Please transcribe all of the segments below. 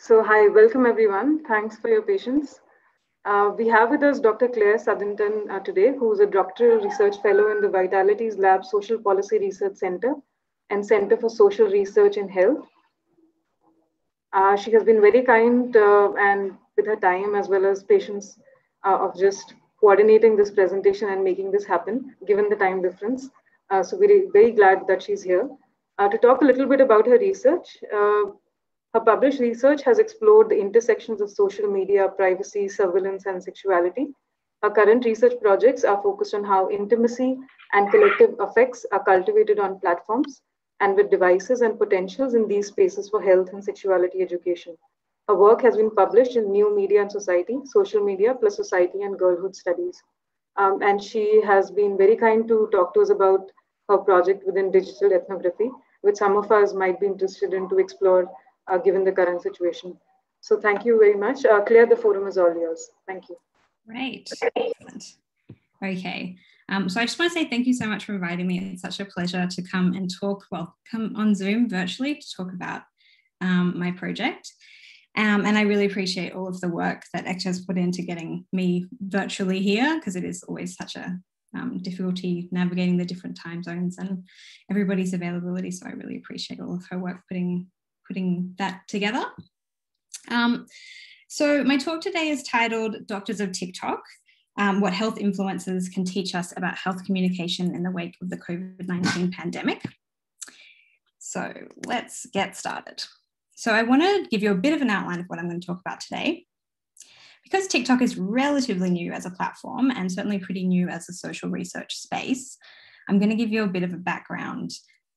So hi, welcome everyone. Thanks for your patience. We have with us Dr. Claire Southerton today, who is a doctoral research fellow in the Vitalities Lab, Social Policy Research Center and Center for Social Research and Health. She has been very kind and with her time as well as patience of just coordinating this presentation and making this happen, given the time difference. So we're very glad that she's here. To talk a little bit about her research, her published research has explored the intersections of social media, privacy, surveillance, and sexuality. Her current research projects are focused on how intimacy and collective affects are cultivated on platforms and with devices and potentials in these spaces for health and sexuality education. Her work has been published in New Media and Society, Social Media Plus Society, and Girlhood Studies. And she has been very kind to talk to us about her project within digital ethnography, which some of us might be interested in to explore given the current situation. So thank you very much. Claire, the forum is all yours. Thank you. Great. Excellent. Okay. So I just want to say thank you so much for inviting me. It's such a pleasure to come and talk, well, come on Zoom virtually to talk about my project. And I really appreciate all of the work that Ekta has put into getting me virtually here, because it is always such a difficulty navigating the different time zones and everybody's availability. So I really appreciate all of her work putting that together. So my talk today is titled Doctors of TikTok, What Health Influencers Can Teach Us About Health Communication in the Wake of the COVID-19 Pandemic. So let's get started. So I want to give you a bit of an outline of what I'm going to talk about today. Because TikTok is relatively new as a platform and certainly pretty new as a social research space, I'm going to give you a bit of a background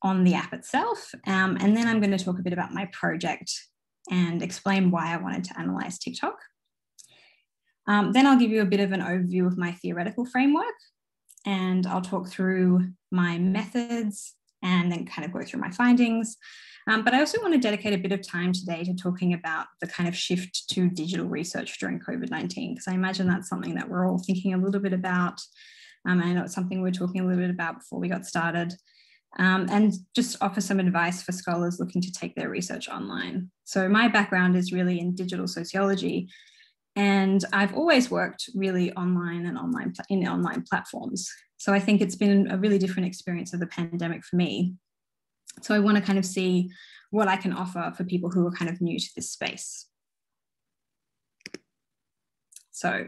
on the app itself. And then I'm going to talk a bit about my project and explain why I wanted to analyze TikTok. Then I'll give you a bit of an overview of my theoretical framework, and I'll talk through my methods and then kind of go through my findings. But I also want to dedicate a bit of time today to talking about the kind of shift to digital research during COVID-19, because I imagine that's something that we're all thinking a little bit about. I know it's something we were talking a little bit about before we got started. And just offer some advice for scholars looking to take their research online. So my background is really in digital sociology, and I've always worked really online and in online platforms. So I think it's been a really different experience of the pandemic for me. So I want to kind of see what I can offer for people who are kind of new to this space. So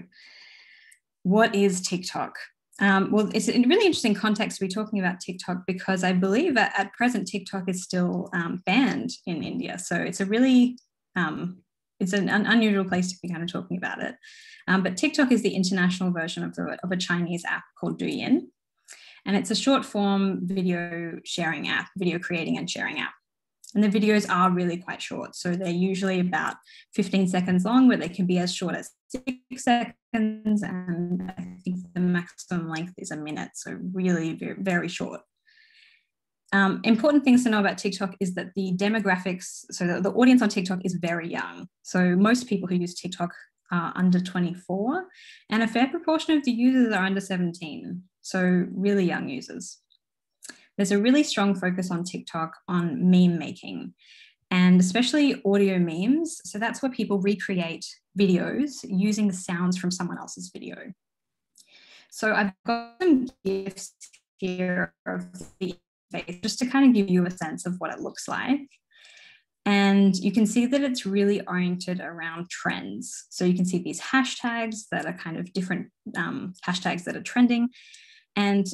what is TikTok? Well, it's a really interesting context to be talking about TikTok, because I believe at present TikTok is still banned in India. So it's a really, it's an unusual place to be kind of talking about it. But TikTok is the international version of a Chinese app called Douyin. And it's a short form video sharing app, video creating and sharing app. And the videos are really quite short. So they're usually about 15 seconds long, but they can be as short as 6 seconds. And I think the maximum length is a minute. So really very, very short. Important things to know about TikTok is that the demographics, so the audience on TikTok is very young. So most people who use TikTok are under 24, and a fair proportion of the users are under 17. So really young users. There's a really strong focus on TikTok on meme making, and especially audio memes. So that's where people recreate videos using the sounds from someone else's video. So I've got some GIFs here of the interface just to kind of give you a sense of what it looks like. And you can see that it's really oriented around trends. So you can see these hashtags that are kind of different hashtags that are trending. And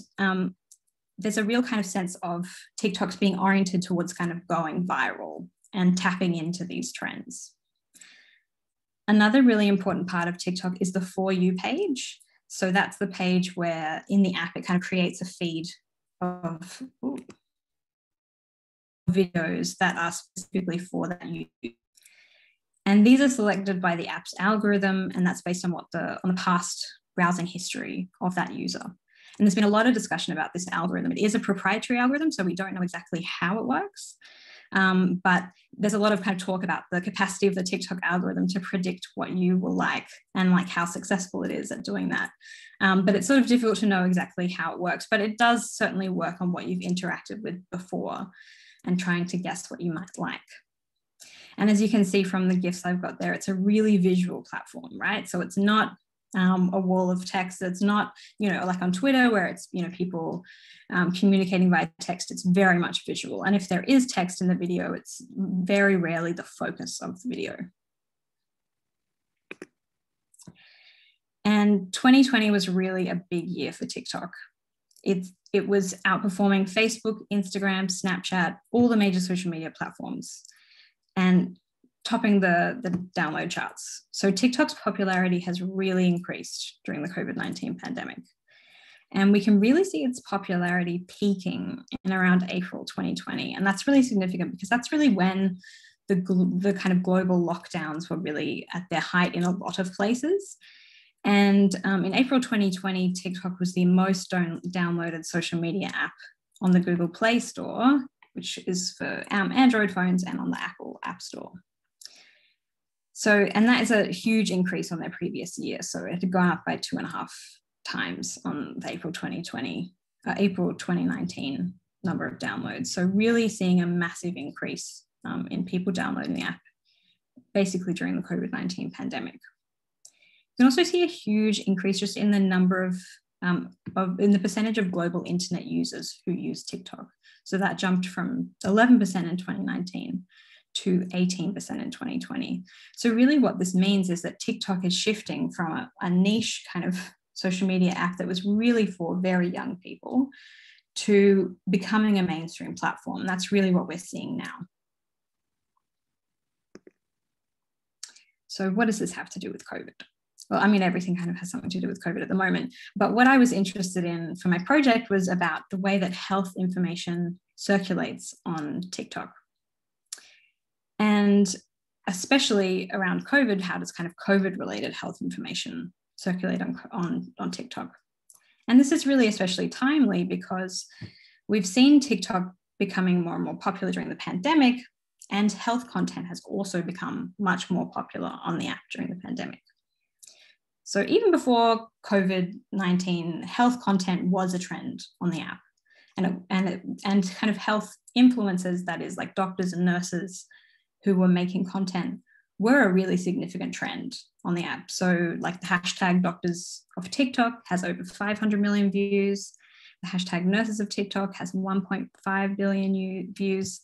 there's a real kind of sense of TikTok's being oriented towards kind of going viral and tapping into these trends. Another really important part of TikTok is the For You page. So that's the page where in the app, it kind of creates a feed of videos that are specifically for that user. And these are selected by the app's algorithm, and that's based on what on the past browsing history of that user. And there's been a lot of discussion about this algorithm. It is a proprietary algorithm, so we don't know exactly how it works. But there's a lot of kind of talk about the capacity of the TikTok algorithm to predict what you will like and like how successful it is at doing that. But it's sort of difficult to know exactly how it works, but it does certainly work on what you've interacted with before and trying to guess what you might like. And as you can see from the GIFs I've got there, it's a really visual platform, right? So it's not a wall of text. It's not, you know, like on Twitter where it's, you know, people communicating via text. It's very much visual. And if there is text in the video, it's very rarely the focus of the video. And 2020 was really a big year for TikTok. It was outperforming Facebook, Instagram, Snapchat, all the major social media platforms, and topping the download charts. So TikTok's popularity has really increased during the COVID-19 pandemic. And we can really see its popularity peaking in around April 2020. And that's really significant because that's really when the kind of global lockdowns were really at their height in a lot of places. And in April 2020, TikTok was the most downloaded social media app on the Google Play Store, which is for Android phones, and on the Apple App Store. So, and that is a huge increase on their previous year. So it had gone up by 2.5 times on the April 2019 number of downloads. So really seeing a massive increase in people downloading the app, basically during the COVID-19 pandemic. You can also see a huge increase just in the number of, in the percentage of global internet users who use TikTok. So that jumped from 11% in 2019 to 18% in 2020. So really what this means is that TikTok is shifting from a niche kind of social media app that was really for very young people to becoming a mainstream platform. And that's really what we're seeing now. So what does this have to do with COVID? Well, I mean, everything kind of has something to do with COVID at the moment. But what I was interested in for my project was about the way that health information circulates on TikTok. And especially around COVID, how does kind of COVID-related health information circulate on TikTok? And this is really especially timely because we've seen TikTok becoming more and more popular during the pandemic, and health content has also become much more popular on the app during the pandemic. So even before COVID-19, health content was a trend on the app, and kind of health influencers, that is like doctors and nurses who were making content, were a really significant trend on the app. So like the hashtag Doctors of TikTok has over 500 million views. The hashtag Nurses of TikTok has 1.5 billion views.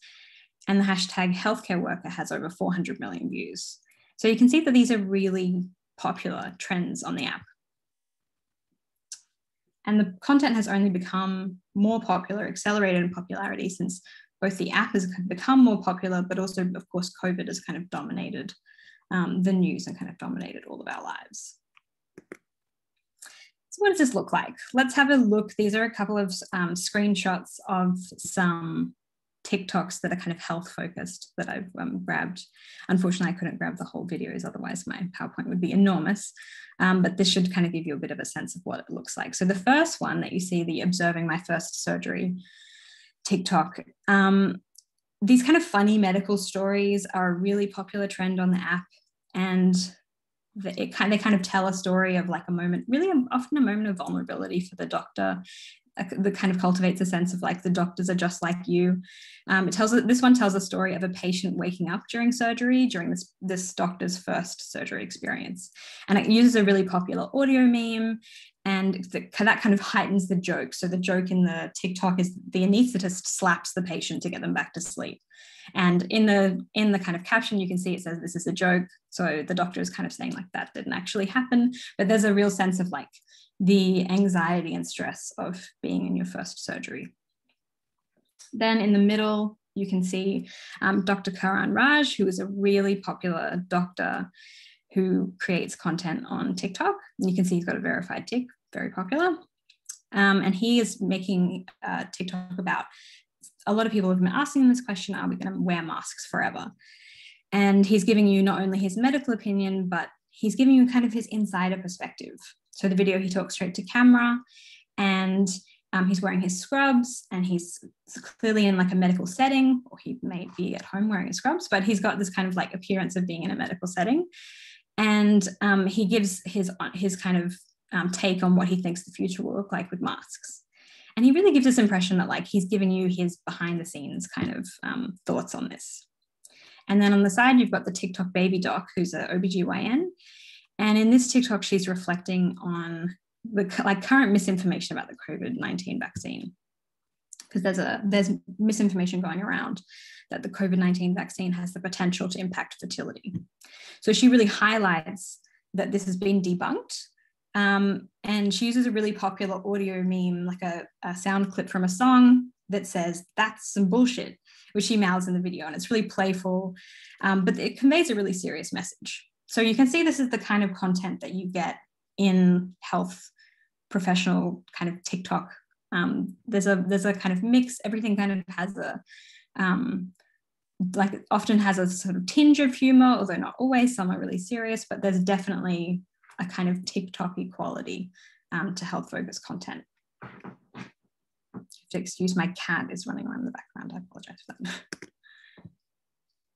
And the hashtag Healthcare Worker has over 400 million views. So you can see that these are really popular trends on the app. And the content has only become more popular, accelerated in popularity since both the app has become more popular, but also, of course, COVID has kind of dominated the news and kind of dominated all of our lives. So what does this look like? Let's have a look. These are a couple of screenshots of some TikToks that are kind of health focused that I've grabbed. Unfortunately, I couldn't grab the whole videos, otherwise my PowerPoint would be enormous, but this should kind of give you a bit of a sense of what it looks like. So the first one that you see, the observing my first surgery TikTok, these kind of funny medical stories are a really popular trend on the app, and they kind of tell a story of like a moment, really often a moment of vulnerability for the doctor, that kind of cultivates a sense of like the doctors are just like you. This one tells a story of a patient waking up during surgery, during this doctor's first surgery experience. And it uses a really popular audio meme, and that kind of heightens the joke. So the joke in the TikTok is the anaesthetist slaps the patient to get them back to sleep. And in the kind of caption, you can see it says, this is a joke. So the doctor is kind of saying like that didn't actually happen, but there's a real sense of like the anxiety and stress of being in your first surgery. Then in the middle, you can see Dr. Karan Raj, who is a really popular doctor who creates content on TikTok. And you can see he's got a verified tick, very popular. And he is making TikTok about, a lot of people have been asking this question, are we gonna wear masks forever? And he's giving you not only his medical opinion, but he's giving you kind of his insider perspective. So the video, he talks straight to camera, and he's wearing his scrubs, and he's clearly in like a medical setting, or he may be at home wearing his scrubs, but he's got this kind of like appearance of being in a medical setting. And he gives his kind of take on what he thinks the future will look like with masks. And he really gives this impression that like he's giving you his behind the scenes kind of thoughts on this. And then on the side, you've got the TikTok baby doc, who's an OBGYN. And in this TikTok, she's reflecting on the current misinformation about the COVID-19 vaccine, because there's misinformation going around that the COVID-19 vaccine has the potential to impact fertility. So she really highlights that this has been debunked. And she uses a really popular audio meme, like a sound clip from a song that says, "That's some bullshit," which she mouths in the video. And it's really playful, but it conveys a really serious message. So you can see this is the kind of content that you get in health professional kind of TikTok. There's a kind of mix. Everything kind of has a, like, it often has a sort of tinge of humor, although not always. Some are really serious, but there's definitely a kind of TikTok-y quality to health-focused content. I have to excuse, my cat is running around in the background. I apologize for that.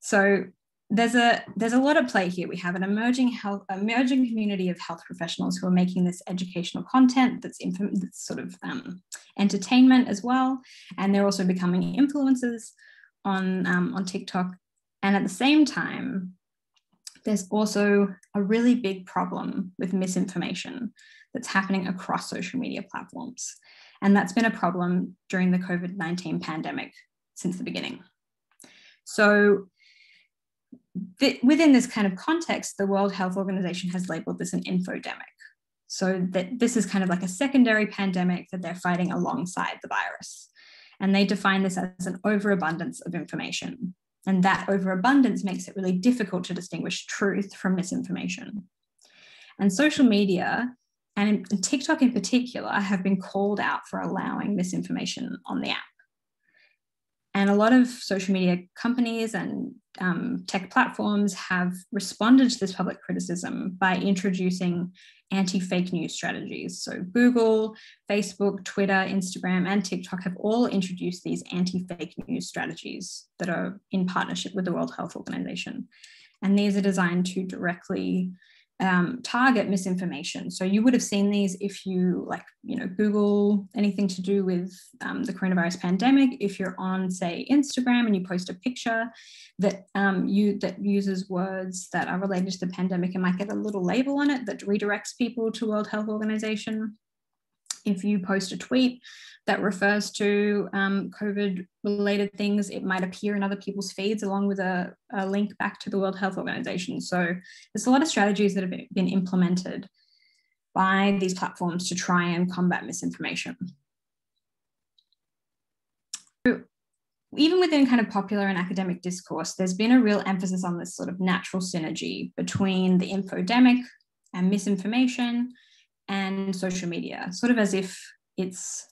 So there's a lot at play here. We have an emerging community of health professionals who are making this educational content that's sort of entertainment as well, and they're also becoming influencers on TikTok. And at the same time, there's also a really big problem with misinformation that's happening across social media platforms. And that's been a problem during the COVID-19 pandemic since the beginning. So within this kind of context, the World Health Organization has labeled this an infodemic. So that this is kind of like a secondary pandemic that they're fighting alongside the virus. And they define this as an overabundance of information. And that overabundance makes it really difficult to distinguish truth from misinformation. And social media, and TikTok in particular, have been called out for allowing misinformation on the app. And a lot of social media companies and tech platforms have responded to this public criticism by introducing anti-fake news strategies. So Google, Facebook, Twitter, Instagram, and TikTok have all introduced these anti-fake news strategies that are in partnership with the World Health Organization. And these are designed to directly target misinformation. So you would have seen these if you Google anything to do with the coronavirus pandemic. If you're on, say, Instagram and you post a picture that that uses words that are related to the pandemic, it might get a little label on it that redirects people to World Health Organization. If you post a tweet that refers to COVID-related things, it might appear in other people's feeds along with a link back to the World Health Organization. So there's a lot of strategies that have been implemented by these platforms to try and combat misinformation. So even within kind of popular and academic discourse, there's been a real emphasis on this sort of natural synergy between the infodemic and misinformation and social media, sort of as if it's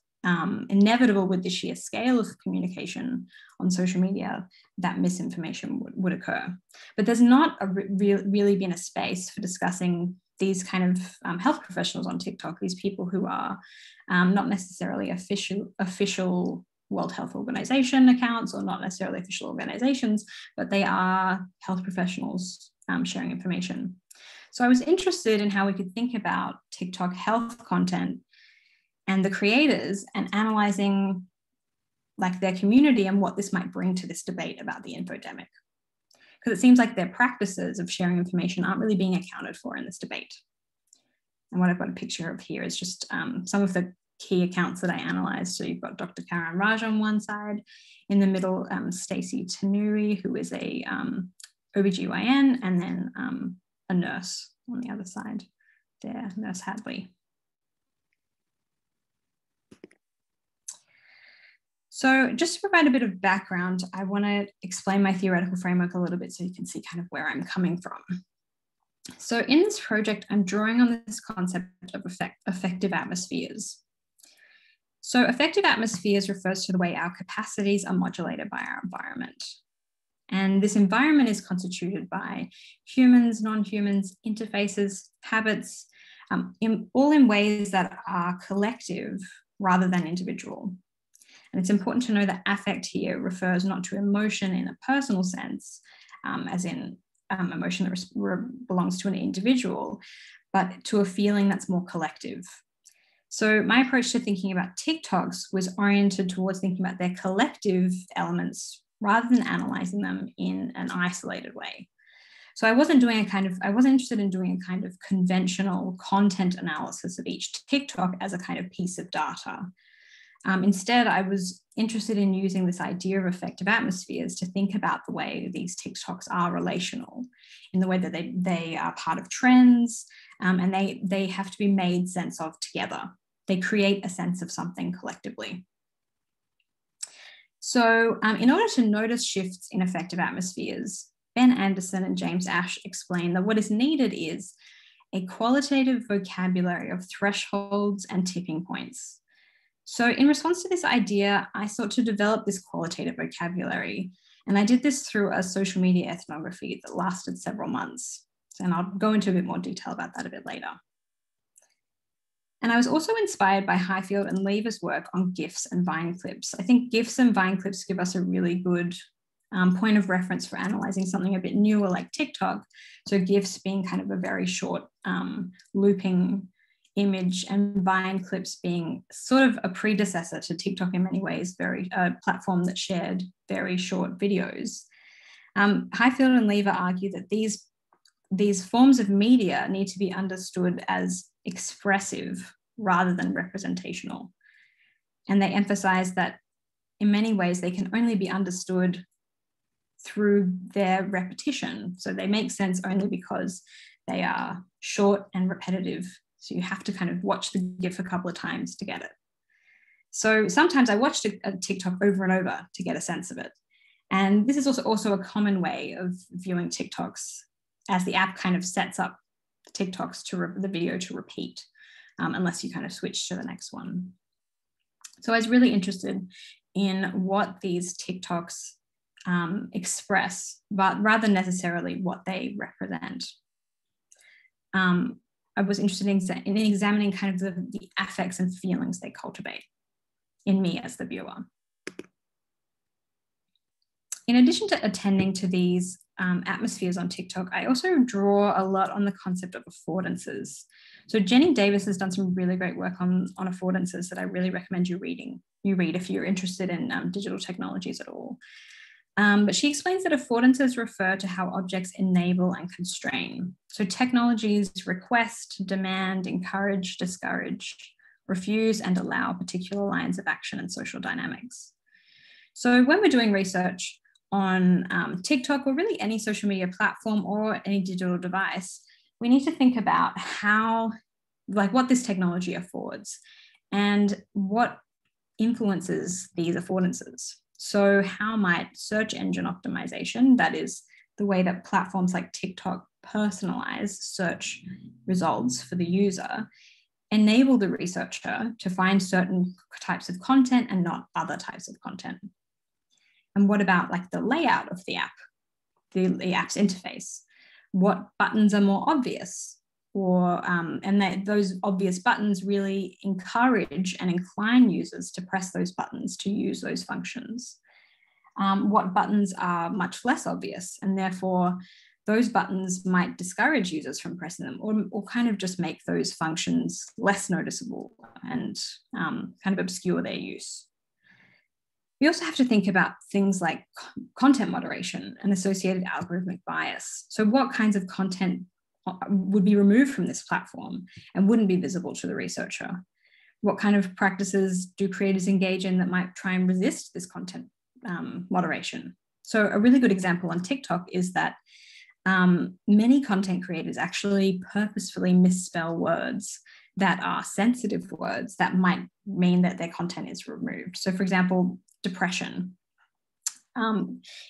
inevitable with the sheer scale of communication on social media that misinformation would occur. But there's not really been a space for discussing these kind of health professionals on TikTok, these people who are not necessarily official World Health Organization accounts or not necessarily official organizations, but they are health professionals sharing information. So I was interested in how we could think about TikTok health content and the creators and analyzing their community and what this might bring to this debate about the infodemic. Because it seems like their practices of sharing information aren't really being accounted for in this debate. And what I've got a picture of here is just some of the key accounts that I analyzed. So you've got Dr. Karan Raj on one side, in the middle, Stacey Tanuri, who is a OBGYN, and then a nurse on the other side there, Nurse Hadley. So just to provide a bit of background, I want to explain my theoretical framework a little bit so you can see kind of where I'm coming from. So in this project, I'm drawing on this concept of effective atmospheres. So effective atmospheres refers to the way our capacities are modulated by our environment. And this environment is constituted by humans, non-humans, interfaces, habits, all in ways that are collective rather than individual. And it's important to know that affect here refers not to emotion in a personal sense, as in emotion that belongs to an individual, but to a feeling that's more collective. So my approach to thinking about TikToks was oriented towards thinking about their collective elements rather than analyzing them in an isolated way. So I wasn't doing I wasn't interested in doing a kind of conventional content analysis of each TikTok as a kind of piece of data. Instead, I was interested in using this idea of effective atmospheres to think about the way these TikToks are relational, in the way that they are part of trends, and they have to be made sense of together. They create a sense of something collectively. So in order to notice shifts in effective atmospheres, Ben Anderson and James Ash explain that what is needed is a qualitative vocabulary of thresholds and tipping points. So in response to this idea, I sought to develop this qualitative vocabulary, and I did this through a social media ethnography that lasted several months. And I'll go into a bit more detail about that a bit later. And I was also inspired by Highfield and Leaver's work on GIFs and Vine clips. I think GIFs and Vine clips give us a really good point of reference for analyzing something a bit newer like TikTok. So GIFs being kind of a very short looping image, and Vine clips being sort of a predecessor to TikTok in many ways, a platform that shared very short videos. Highfield and Leaver argue that these forms of media need to be understood as expressive rather than representational. And they emphasize that in many ways, they can only be understood through their repetition. So they make sense only because they are short and repetitive. So you have to kind of watch the GIF a couple of times to get it. So sometimes I watched a TikTok over and over to get a sense of it. And this is also a common way of viewing TikToks, as the app kind of sets up TikToks to the video to repeat, unless you kind of switch to the next one. So I was really interested in what these TikToks express, but rather necessarily what they represent. I was interested in examining kind of the affects and feelings they cultivate in me as the viewer. In addition to attending to these atmospheres on TikTok, I also draw a lot on the concept of affordances. So Jenny Davis has done some really great work on affordances that I really recommend you read if you're interested in digital technologies at all. But she explains that affordances refer to how objects enable and constrain. So technologies request, demand, encourage, discourage, refuse, and allow particular lines of action and social dynamics. So when we're doing research on TikTok, or really any social media platform or any digital device, we need to think about what this technology affords and what influences these affordances. So how might search engine optimization, that is the way that platforms like TikTok personalize search results for the user, enable the researcher to find certain types of content and not other types of content? And what about the layout of the app, the app's interface? What buttons are more obvious? Those obvious buttons really encourage and incline users to press those buttons, to use those functions. What buttons are much less obvious, and therefore those buttons might discourage users from pressing them, or kind of just make those functions less noticeable and kind of obscure their use. We also have to think about things like content moderation and associated algorithmic bias. So what kinds of content would be removed from this platform and wouldn't be visible to the researcher? What kind of practices do creators engage in that might try and resist this content moderation? So a really good example on TikTok is that many content creators actually purposefully misspell words that are sensitive words that might mean that their content is removed. So for example, depression.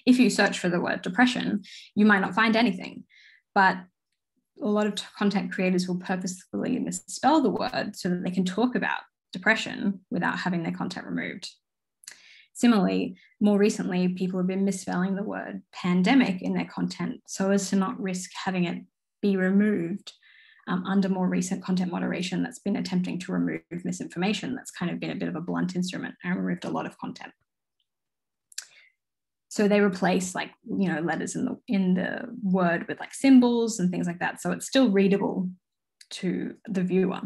If you search for the word depression, you might not find anything, but a lot of content creators will purposefully misspell the word so that they can talk about depression without having their content removed. Similarly, more recently, people have been misspelling the word pandemic in their content so as to not risk having it be removed under more recent content moderation that's been attempting to remove misinformation. That's kind of been a bit of a blunt instrument and removed a lot of content. So they replace letters in the word with symbols and things like that. So it's still readable to the viewer.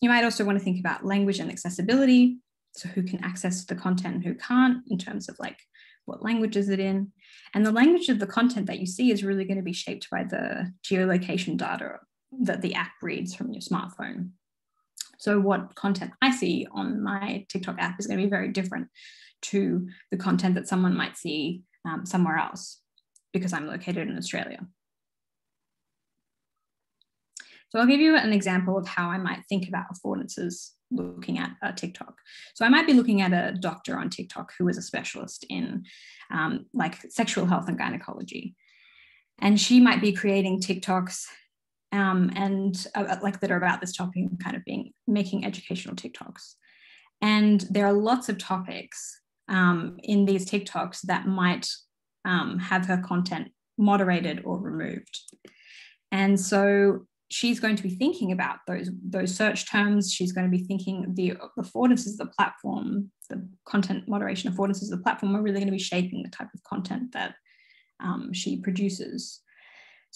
You might also want to think about language and accessibility. So who can access the content and who can't in terms of like what language is it in. And the language of the content that you see is really going to be shaped by the geolocation data that the app reads from your smartphone. So what content I see on my TikTok app is going to be very different to the content that someone might see somewhere else because I'm located in Australia. So I'll give you an example of how I might think about affordances looking at TikTok. So I might be looking at a doctor on TikTok who is a specialist in like sexual health and gynecology. And she might be creating TikToks and like that are about this topic, kind of making educational TikToks. And there are lots of topics in these TikToks that might have her content moderated or removed. And so she's going to be thinking about those search terms. She's going to be thinking the affordances of the platform, the content moderation affordances of the platform are really going to be shaping the type of content that she produces.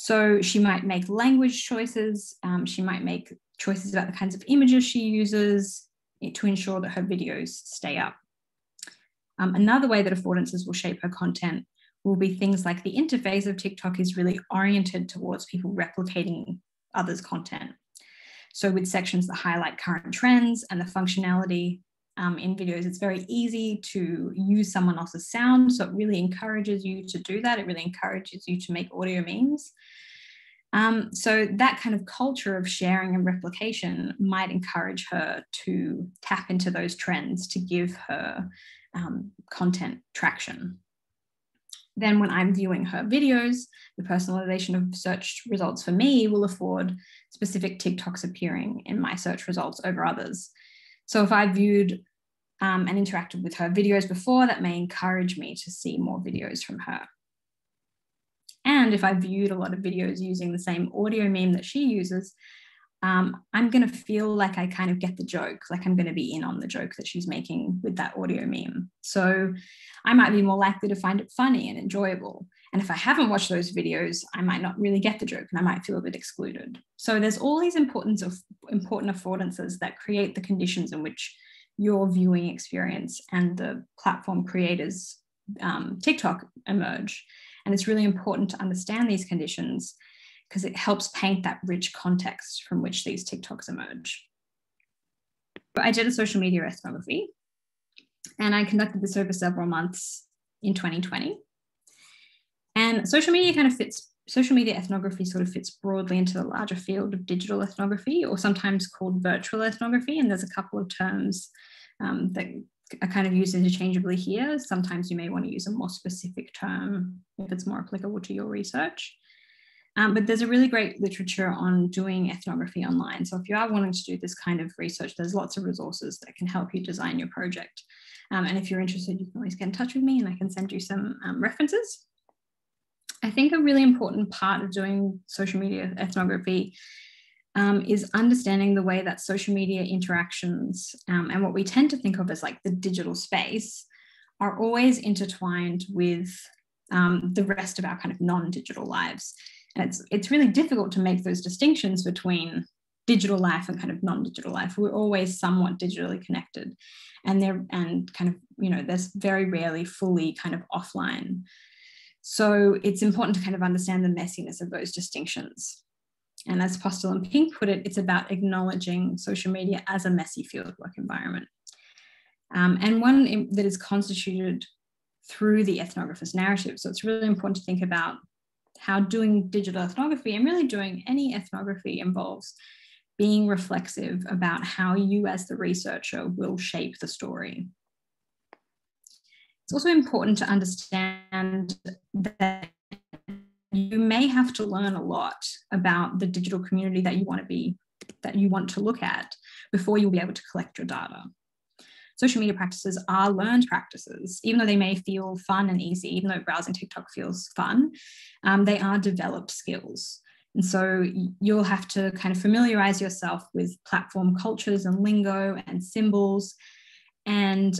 So she might make language choices. She might make choices about the kinds of images she uses to ensure that her videos stay up. Another way that affordances will shape her content will be things like the interface of TikTok is really oriented towards people replicating others' content. So with sections that highlight current trends and the functionality in videos, it's very easy to use someone else's sound. So it really encourages you to do that. It really encourages you to make audio memes. So that kind of culture of sharing and replication might encourage her to tap into those trends to give her content traction. Then when I'm viewing her videos, the personalization of search results for me will afford specific TikToks appearing in my search results over others. So if I viewed and interacted with her videos before, that may encourage me to see more videos from her. And if I viewed a lot of videos using the same audio meme that she uses, I'm gonna feel like I kind of get the joke, like I'm gonna be in on the joke that she's making with that audio meme. So I might be more likely to find it funny and enjoyable. And if I haven't watched those videos, I might not really get the joke and I might feel a bit excluded. So there's all these important affordances that create the conditions in which your viewing experience and the platform creators TikTok emerge. And it's really important to understand these conditions because it helps paint that rich context from which these TikToks emerge. But I did a social media ethnography and I conducted this over several months in 2020. And social media ethnography sort of fits broadly into the larger field of digital ethnography, or sometimes called virtual ethnography. And there's a couple of terms that are kind of used interchangeably here. Sometimes you may want to use a more specific term if it's more applicable to your research. But there's a really great literature on doing ethnography online. So if you are wanting to do this kind of research, there's lots of resources that can help you design your project. And if you're interested, you can always get in touch with me and I can send you some references. I think a really important part of doing social media ethnography is understanding the way that social media interactions and what we tend to think of as like the digital space are always intertwined with the rest of our kind of non-digital lives. And it's really difficult to make those distinctions between digital life and kind of non-digital life. We're always somewhat digitally connected and kind of, you know, there's very rarely fully kind of offline. So it's important to kind of understand the messiness of those distinctions. And as Postel and Pink put it, it's about acknowledging social media as a messy fieldwork environment. And one that is constituted through the ethnographer's narrative. So it's really important to think about how doing digital ethnography and really doing any ethnography involves being reflexive about how you as the researcher will shape the story. It's also important to understand that you may have to learn a lot about the digital community that you want to look at before you'll be able to collect your data. Social media practices are learned practices, even though they may feel fun and easy, even though browsing TikTok feels fun, they are developed skills. And so you'll have to kind of familiarize yourself with platform cultures and lingo and symbols and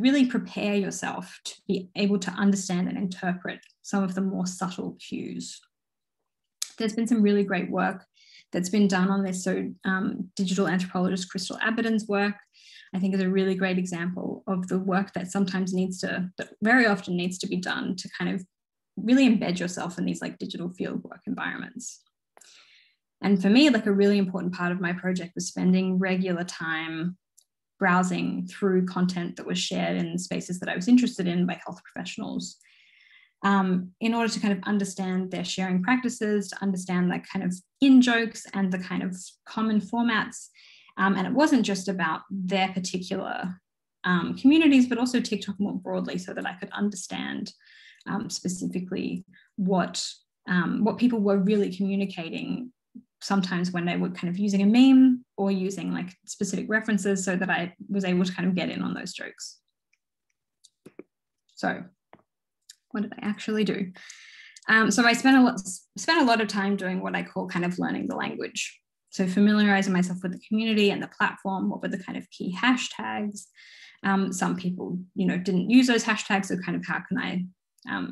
really prepare yourself to be able to understand and interpret some of the more subtle cues. There's been some really great work that's been done on this. So digital anthropologist Crystal Aberdeen's work I think is a really great example of the work that sometimes needs to, that very often needs to be done to kind of really embed yourself in these like digital field work environments. And for me, like a really important part of my project was spending regular time browsing through content that was shared in spaces that I was interested in by health professionals, in order to kind of understand their sharing practices, to understand like kind of in-jokes and the kind of common formats. And it wasn't just about their particular communities, but also TikTok more broadly, so that I could understand specifically what people were really communicating, sometimes when they were kind of using a meme or using like specific references, so that I was able to kind of get in on those jokes. So what did I actually do? So I spent a lot of time doing what I call kind of learning the language. So familiarizing myself with the community and the platform, what were the kind of key hashtags? Some people, you know, didn't use those hashtags, so kind of how can I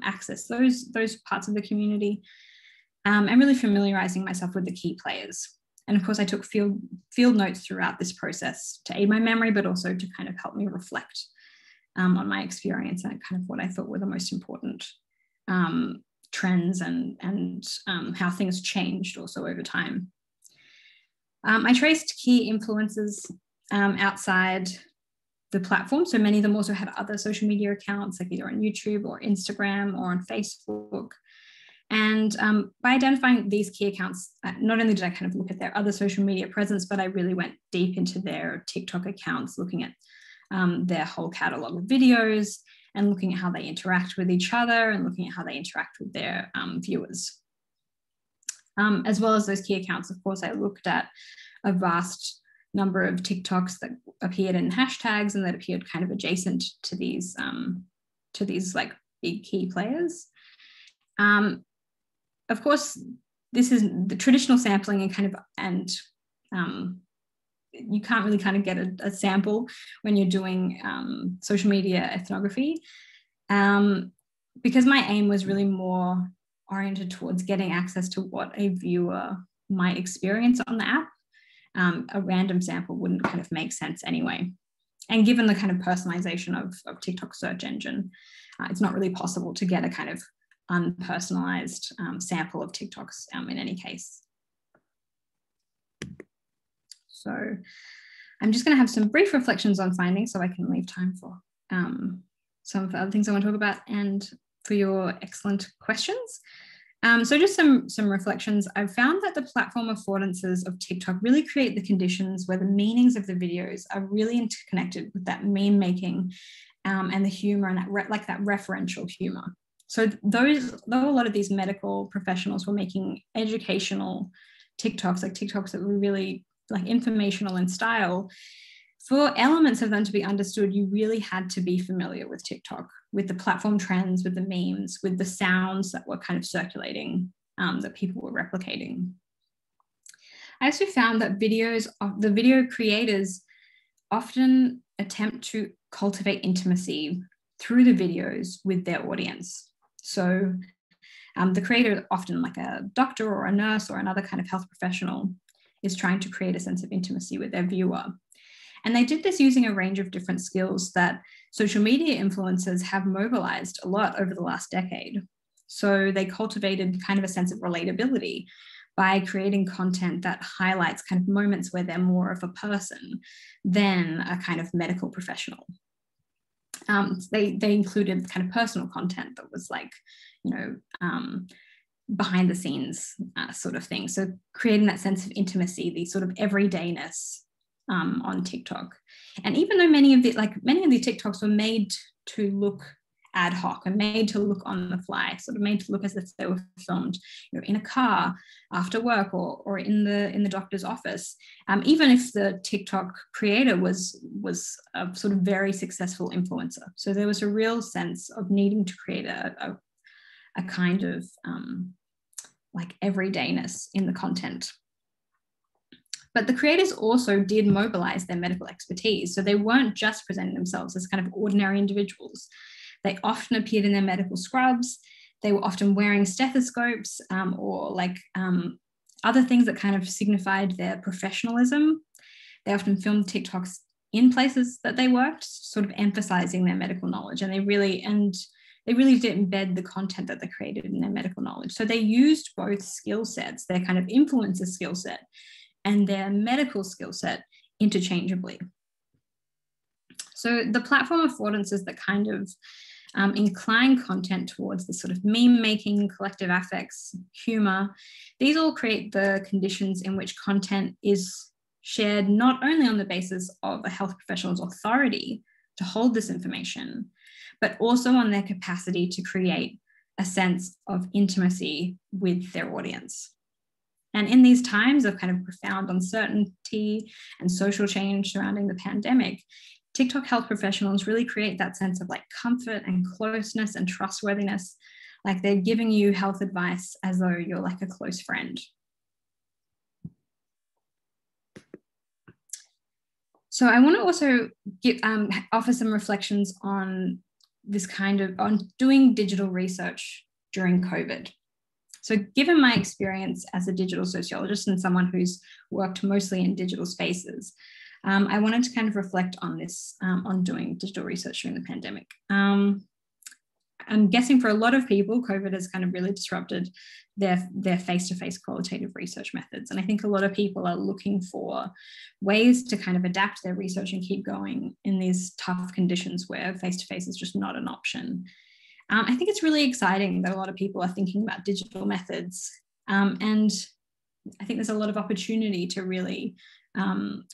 access those parts of the community? And really familiarizing myself with the key players. And of course, I took field notes throughout this process to aid my memory, but also to kind of help me reflect on my experience and kind of what I thought were the most important trends and how things changed also over time. I traced key influencers outside the platform. So many of them also had other social media accounts, like either on YouTube or Instagram or on Facebook. And by identifying these key accounts, not only did I kind of look at their other social media presence, but I really went deep into their TikTok accounts, looking at their whole catalog of videos and looking at how they interact with each other and looking at how they interact with their viewers. As well as those key accounts, of course, I looked at a vast number of TikToks that appeared in hashtags and that appeared kind of adjacent to these like big key players. Of course, this is the traditional sampling and kind of, you can't really kind of get a sample when you're doing social media ethnography, because my aim was really more oriented towards getting access to what a viewer might experience on the app. A random sample wouldn't kind of make sense anyway. And given the kind of personalization of TikTok search engine, it's not really possible to get a kind of unpersonalized sample of TikToks in any case. So I'm just going to have some brief reflections on findings so I can leave time for some of the other things I want to talk about and for your excellent questions. So just some reflections. I've found that the platform affordances of TikTok really create the conditions where the meanings of the videos are really interconnected with that meme making and the humor and that referential humor. So though a lot of these medical professionals were making educational TikToks, like TikToks that were really like informational in style, for elements of them to be understood, you really had to be familiar with TikTok, with the platform trends, with the memes, with the sounds that were kind of circulating, that people were replicating. I also found that the video creators often attempt to cultivate intimacy through the videos with their audience. So the creator, often like a doctor or a nurse or another kind of health professional, is trying to create a sense of intimacy with their viewer. And they did this using a range of different skills that social media influencers have mobilized a lot over the last decade. So they cultivated kind of a sense of relatability by creating content that highlights kind of moments where they're more of a person than a kind of medical professional. They included kind of personal content that was like, you know, behind the scenes sort of thing. So creating that sense of intimacy, the sort of everydayness on TikTok. And even though many of the TikToks were made to look ad hoc and made to look on the fly, sort of made to look as if they were filmed, you know, in a car after work or in the doctor's office. Even if the TikTok creator was a sort of very successful influencer, so there was a real sense of needing to create a kind of like everydayness in the content. But the creators also did mobilize their medical expertise, so they weren't just presenting themselves as kind of ordinary individuals. They often appeared in their medical scrubs. They were often wearing stethoscopes or like other things that kind of signified their professionalism. They often filmed TikToks in places that they worked, sort of emphasizing their medical knowledge, and they really did embed the content that they created in their medical knowledge. So they used both skill sets, their kind of influencer skill set and their medical skill set, interchangeably. So the platform affordances that kind of incline content towards this sort of meme making, collective affects, humor, these all create the conditions in which content is shared not only on the basis of a health professional's authority to hold this information, but also on their capacity to create a sense of intimacy with their audience. And in these times of kind of profound uncertainty and social change surrounding the pandemic, TikTok health professionals really create that sense of like comfort and closeness and trustworthiness, like they're giving you health advice as though you're like a close friend. So I want to also offer some reflections on this kind of, on doing digital research during COVID. So given my experience as a digital sociologist and someone who's worked mostly in digital spaces, I wanted to kind of reflect on this, on doing digital research during the pandemic. I'm guessing for a lot of people, COVID has kind of really disrupted their face-to-face qualitative research methods. And I think a lot of people are looking for ways to kind of adapt their research and keep going in these tough conditions where face-to-face is just not an option. I think it's really exciting that a lot of people are thinking about digital methods. And I think there's a lot of opportunity to really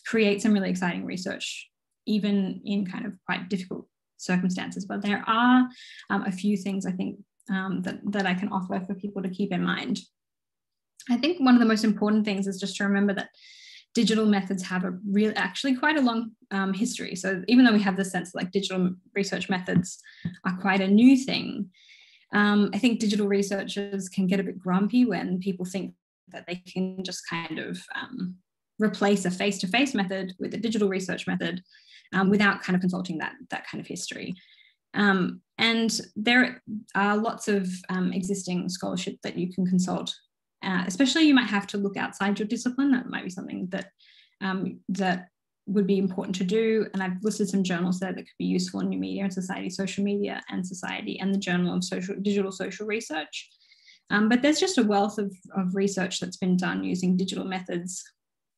create some really exciting research, even in kind of quite difficult circumstances. But there are a few things I think that I can offer for people to keep in mind. I think one of the most important things is just to remember that digital methods have a real, actually quite a long history. So even though we have this sense like digital research methods are quite a new thing, I think digital researchers can get a bit grumpy when people think that they can just kind of replace a face-to-face method with a digital research method without kind of consulting that kind of history. And there are lots of existing scholarship that you can consult. Especially you might have to look outside your discipline. That might be something that, that would be important to do. And I've listed some journals there that could be useful: New Media and Society, Social Media and Society, and the Journal of Digital Social Research. But there's just a wealth of research that's been done using digital methods,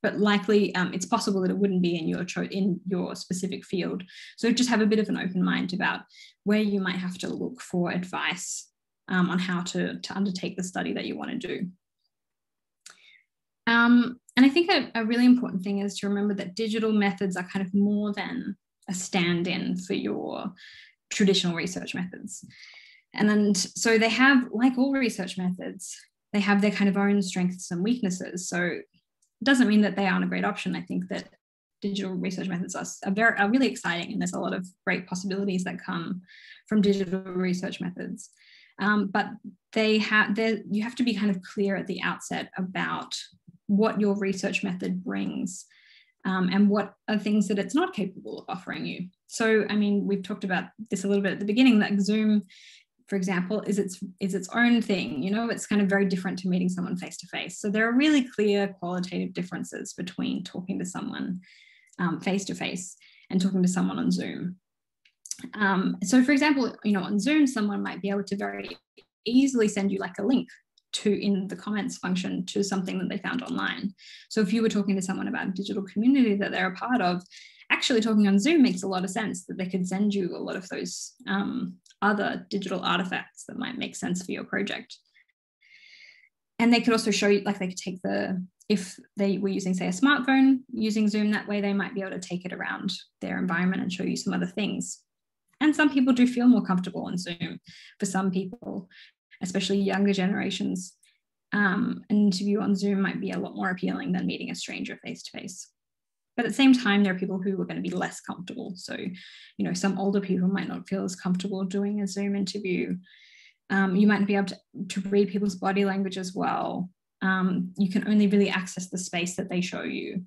but likely it's possible that it wouldn't be in your specific field. So just have a bit of an open mind about where you might have to look for advice on how to undertake the study that you want to do. And I think a really important thing is to remember that digital methods are kind of more than a stand-in for your traditional research methods. And so they have, like all research methods, they have their kind of own strengths and weaknesses. So it doesn't mean that they aren't a great option. I think that digital research methods are really exciting, and there's a lot of great possibilities that come from digital research methods. But you have to be kind of clear at the outset about what your research method brings and what are things that it's not capable of offering you. So, I mean, we've talked about this a little bit at the beginning, that Zoom, for example, is its own thing. You know, it's kind of very different to meeting someone face to face. So there are really clear qualitative differences between talking to someone face to face and talking to someone on Zoom. So for example, you know, on Zoom, someone might be able to very easily send you like a link in the comments function to something that they found online. So if you were talking to someone about a digital community that they're a part of, actually talking on Zoom makes a lot of sense, that they could send you a lot of those other digital artifacts that might make sense for your project. And they could also show you, like they could take if they were using, say, a smartphone, using Zoom that way, they might be able to take it around their environment and show you some other things. And some people do feel more comfortable on Zoom. For some people, especially younger generations, an interview on Zoom might be a lot more appealing than meeting a stranger face-to-face. But at the same time, there are people who are going to be less comfortable. So, you know, some older people might not feel as comfortable doing a Zoom interview. You might not be able to read people's body language as well. You can only really access the space that they show you.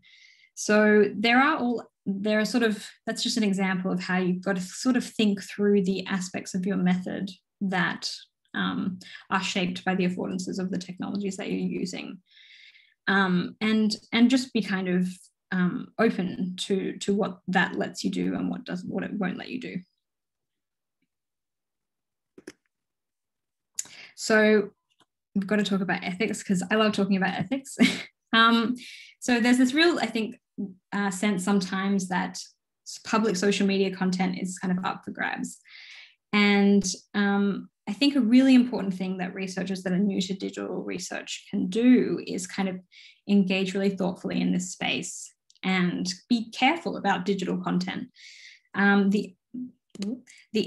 So there are sort of, that's just an example of how you've got to sort of think through the aspects of your method that are shaped by the affordances of the technologies that you're using. And just be kind of open to what that lets you do and what doesn't, what it won't let you do. So we've got to talk about ethics because I love talking about ethics. So there's this real, I think, sense sometimes that public social media content is kind of up for grabs. And I think a really important thing that researchers that are new to digital research can do is kind of engage really thoughtfully in this space and be careful about digital content. The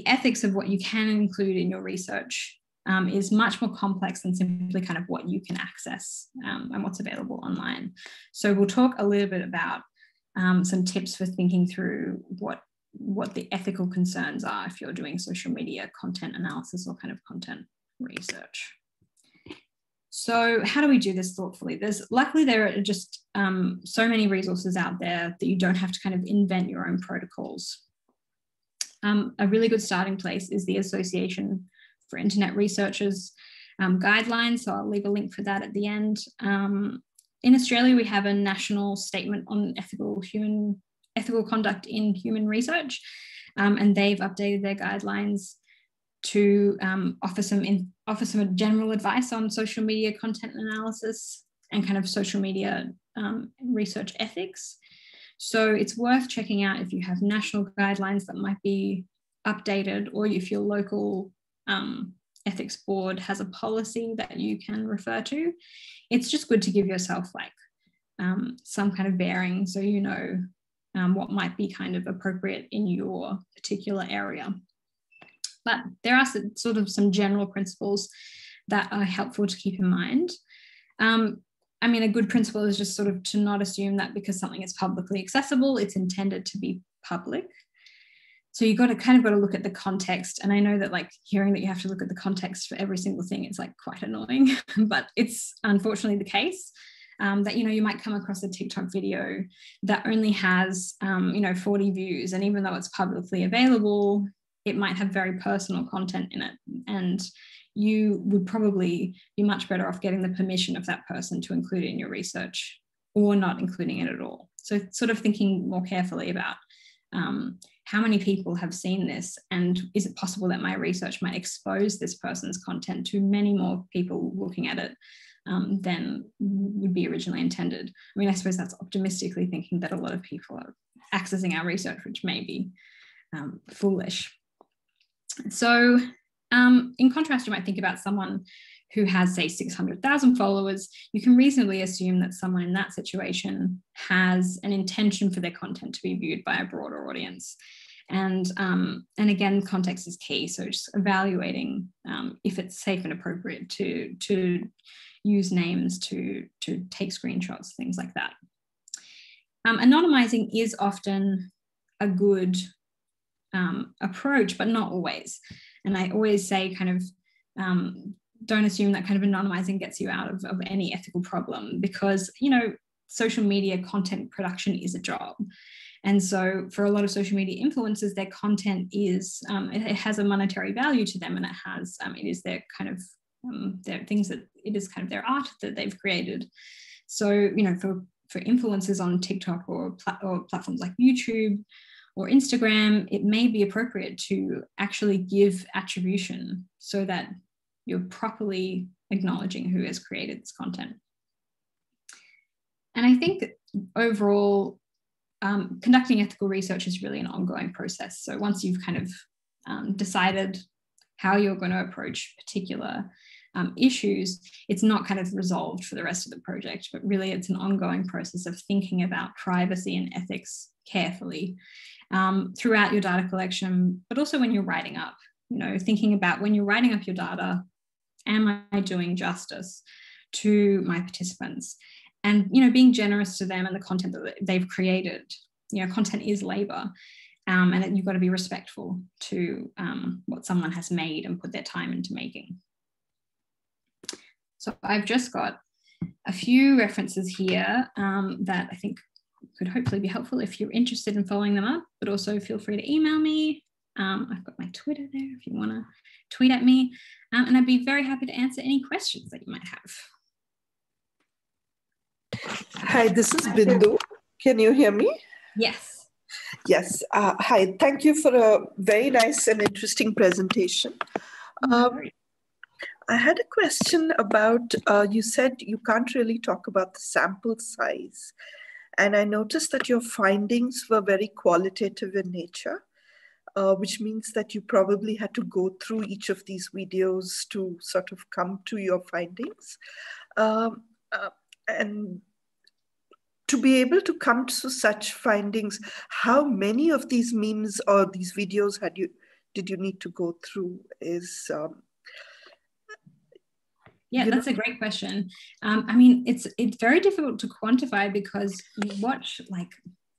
ethics of what you can include in your research is much more complex than simply kind of what you can access and what's available online. So we'll talk a little bit about some tips for thinking through what the ethical concerns are if you're doing social media content analysis or kind of content research. So how do we do this thoughtfully? Luckily there are just so many resources out there that you don't have to kind of invent your own protocols. A really good starting place is the Association for Internet Researchers guidelines, so I'll leave a link for that at the end. In Australia, we have a national statement on ethical conduct in human research, and they've updated their guidelines to offer some general advice on social media content analysis and kind of social media research ethics. So it's worth checking out if you have national guidelines that might be updated, or if your local ethics board has a policy that you can refer to. It's just good to give yourself like some kind of bearing so you know what might be kind of appropriate in your particular area. But there are sort of some general principles that are helpful to keep in mind. I mean, a good principle is just sort of to not assume that because something is publicly accessible, it's intended to be public. So you've got to kind of look at the context. And I know that like hearing that you have to look at the context for every single thing is like quite annoying, but it's unfortunately the case that, you know, you might come across a TikTok video that only has, you know, 40 views. And even though it's publicly available, it might have very personal content in it. And you would probably be much better off getting the permission of that person to include it in your research or not including it at all. So sort of thinking more carefully about how many people have seen this, and is it possible that my research might expose this person's content to many more people looking at it than would be originally intended? I mean, I suppose that's optimistically thinking that a lot of people are accessing our research, which may be foolish. So in contrast, you might think about someone who has, say, 600,000 followers. You can reasonably assume that someone in that situation has an intention for their content to be viewed by a broader audience. And again, context is key. So just evaluating if it's safe and appropriate to use names, to take screenshots, things like that. Anonymizing is often a good approach, but not always. And I always say kind of, don't assume that kind of anonymizing gets you out of any ethical problem, because, you know, social media content production is a job. And so for a lot of social media influencers, their content is, it has a monetary value to them, and it has, it is their kind of, their things that, it is kind of their art that they've created. So, you know, for influencers on TikTok or platforms like YouTube or Instagram, it may be appropriate to actually give attribution so that you're properly acknowledging who has created this content. And I think overall, conducting ethical research is really an ongoing process. So once you've kind of decided how you're going to approach particular issues, it's not kind of resolved for the rest of the project, but really it's an ongoing process of thinking about privacy and ethics carefully throughout your data collection, but also when you're writing up. You know, thinking about when you're writing up your data, am I doing justice to my participants? And, you know, being generous to them and the content that they've created. You know, content is labor, and you've got to be respectful to what someone has made and put their time into making. So I've just got a few references here that I think could hopefully be helpful if you're interested in following them up, but also feel free to email me. I've got my Twitter there if you want to tweet at me, and I'd be very happy to answer any questions that you might have. Hi, this is Bindu. Can you hear me? Yes. Yes. Hi. Thank you for a very nice and interesting presentation. I had a question about, you said you can't really talk about the sample size. And I noticed that your findings were very qualitative in nature, which means that you probably had to go through each of these videos to sort of come to your findings. And to be able to come to such findings, how many of these memes or these videos did you need to go through is... Yeah, that's a great question. I mean, it's very difficult to quantify because you watch, like,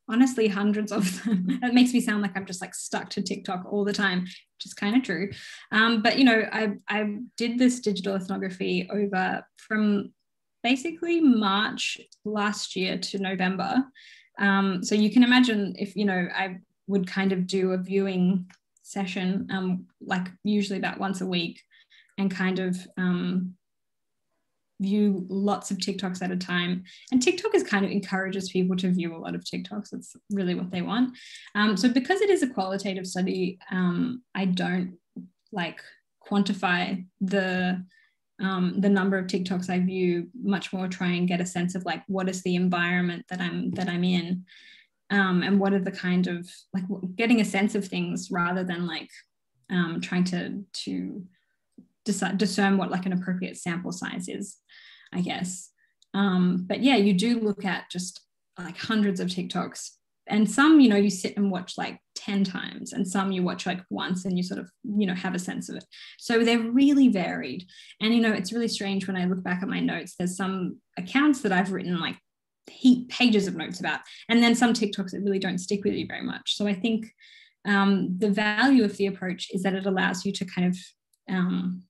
honestly, hundreds of them. That makes me sound like I'm just like stuck to TikTok all the time, which is kind of true. But, you know, I did this digital ethnography over from basically March last year to November. So you can imagine if, you know, I would kind of do a viewing session, like usually about once a week, and kind of... view lots of TikToks at a time. And TikTok is kind of encourages people to view a lot of TikToks. That's really what they want. So because it is a qualitative study, I don't like quantify the number of TikToks I view, much more try and get a sense of like, what is the environment that I'm in? And what are the kind of like getting a sense of things rather than like trying to discern what like an appropriate sample size is, I guess. But yeah, you do look at just like hundreds of TikToks, and some, you know, you sit and watch like 10 times, and some you watch like once and you sort of, you know, have a sense of it. So they're really varied. And, you know, it's really strange when I look back at my notes, there's some accounts that I've written like pages of notes about, and then some TikToks that really don't stick with you very much. So I think the value of the approach is that it allows you to kind of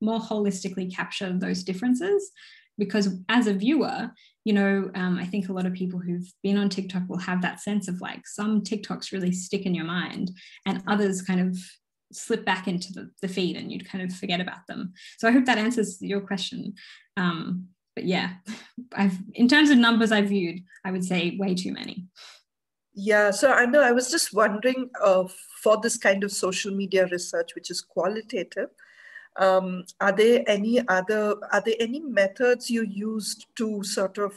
more holistically capture those differences, because as a viewer, you know, I think a lot of people who've been on TikTok will have that sense of like some TikToks really stick in your mind and others kind of slip back into the feed and you'd kind of forget about them. So I hope that answers your question. But yeah, in terms of numbers I viewed, I would say way too many. Yeah, so I know I was just wondering for this kind of social media research, which is qualitative, are there any methods you used to sort of,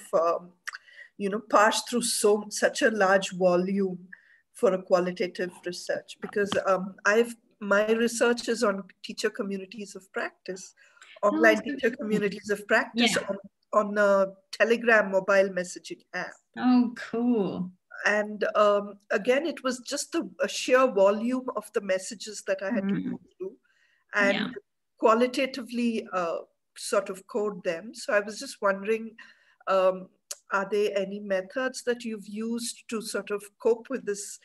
you know, parse through such a large volume for a qualitative research? Because my research is on teacher communities of practice, online teacher communities of practice, yeah. on a Telegram mobile messaging app. Oh, cool. And again, it was just a sheer volume of the messages that I had to go through. And yeah. Qualitatively sort of code them. So I was just wondering, are there any methods that you've used to sort of cope with this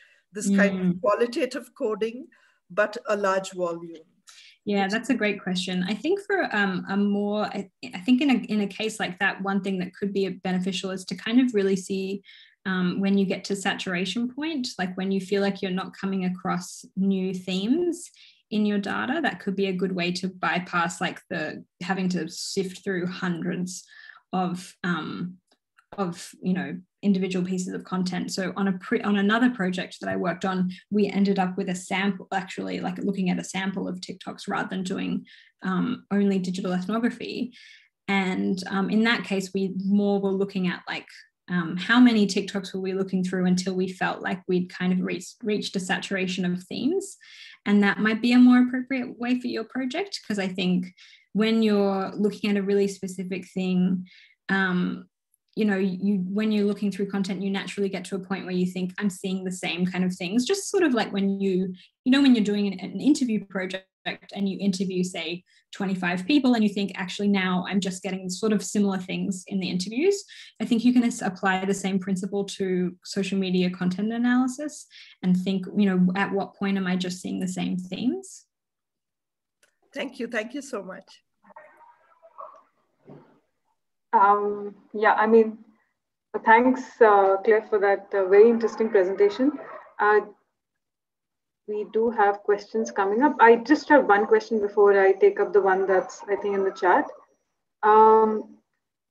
kind of qualitative coding, but a large volume? Yeah, that's a great question. I think for I think in a case like that, one thing that could be beneficial is to kind of really see when you get to saturation point, like when you feel like you're not coming across new themes in your data, that could be a good way to bypass like the having to sift through hundreds of you know, individual pieces of content. So on another project that I worked on, we ended up with a sample, actually like looking at a sample of TikToks rather than doing only digital ethnography. And in that case, we more were looking at like how many TikToks were we looking through until we felt like we'd kind of reached a saturation of themes. And that might be a more appropriate way for your project, because I think when you're looking at a really specific thing, you know, when you're looking through content, you naturally get to a point where you think, I'm seeing the same kind of things. Just sort of like when you know, when you're doing an interview project and you interview, say, 25 people, and you think, actually, now I'm just getting sort of similar things in the interviews. I think you can apply the same principle to social media content analysis and think, you know, at what point am I just seeing the same things? Thank you. Thank you so much. Yeah, I mean, thanks, Claire, for that very interesting presentation. We do have questions coming up. I just have one question before I take up the one that's, I think, in the chat.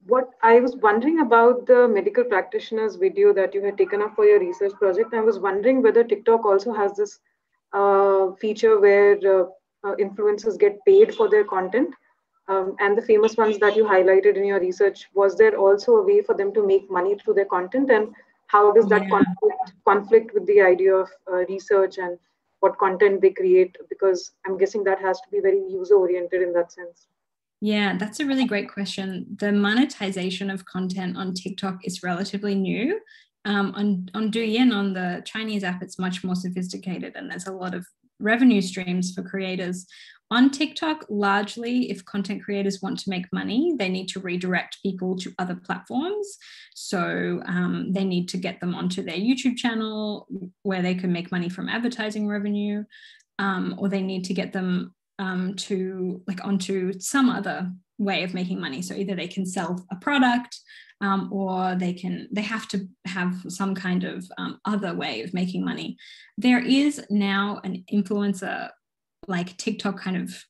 What I was wondering about the medical practitioners video that you had taken up for your research project. I was wondering whether TikTok also has this feature where influencers get paid for their content, and the famous ones that you highlighted in your research. Was there also a way for them to make money through their content, and how does that conflict with the idea of research and what content they create? Because I'm guessing that has to be very user-oriented in that sense. Yeah, that's a really great question. The monetization of content on TikTok is relatively new. On Douyin, on the Chinese app, it's much more sophisticated, and there's a lot of revenue streams for creators. On TikTok, largely, if content creators want to make money, they need to redirect people to other platforms. So they need to get them onto their YouTube channel where they can make money from advertising revenue, or they need to get them onto some other way of making money. So either they can sell a product, or they have to have some kind of other way of making money. There is now an influencer, like TikTok kind of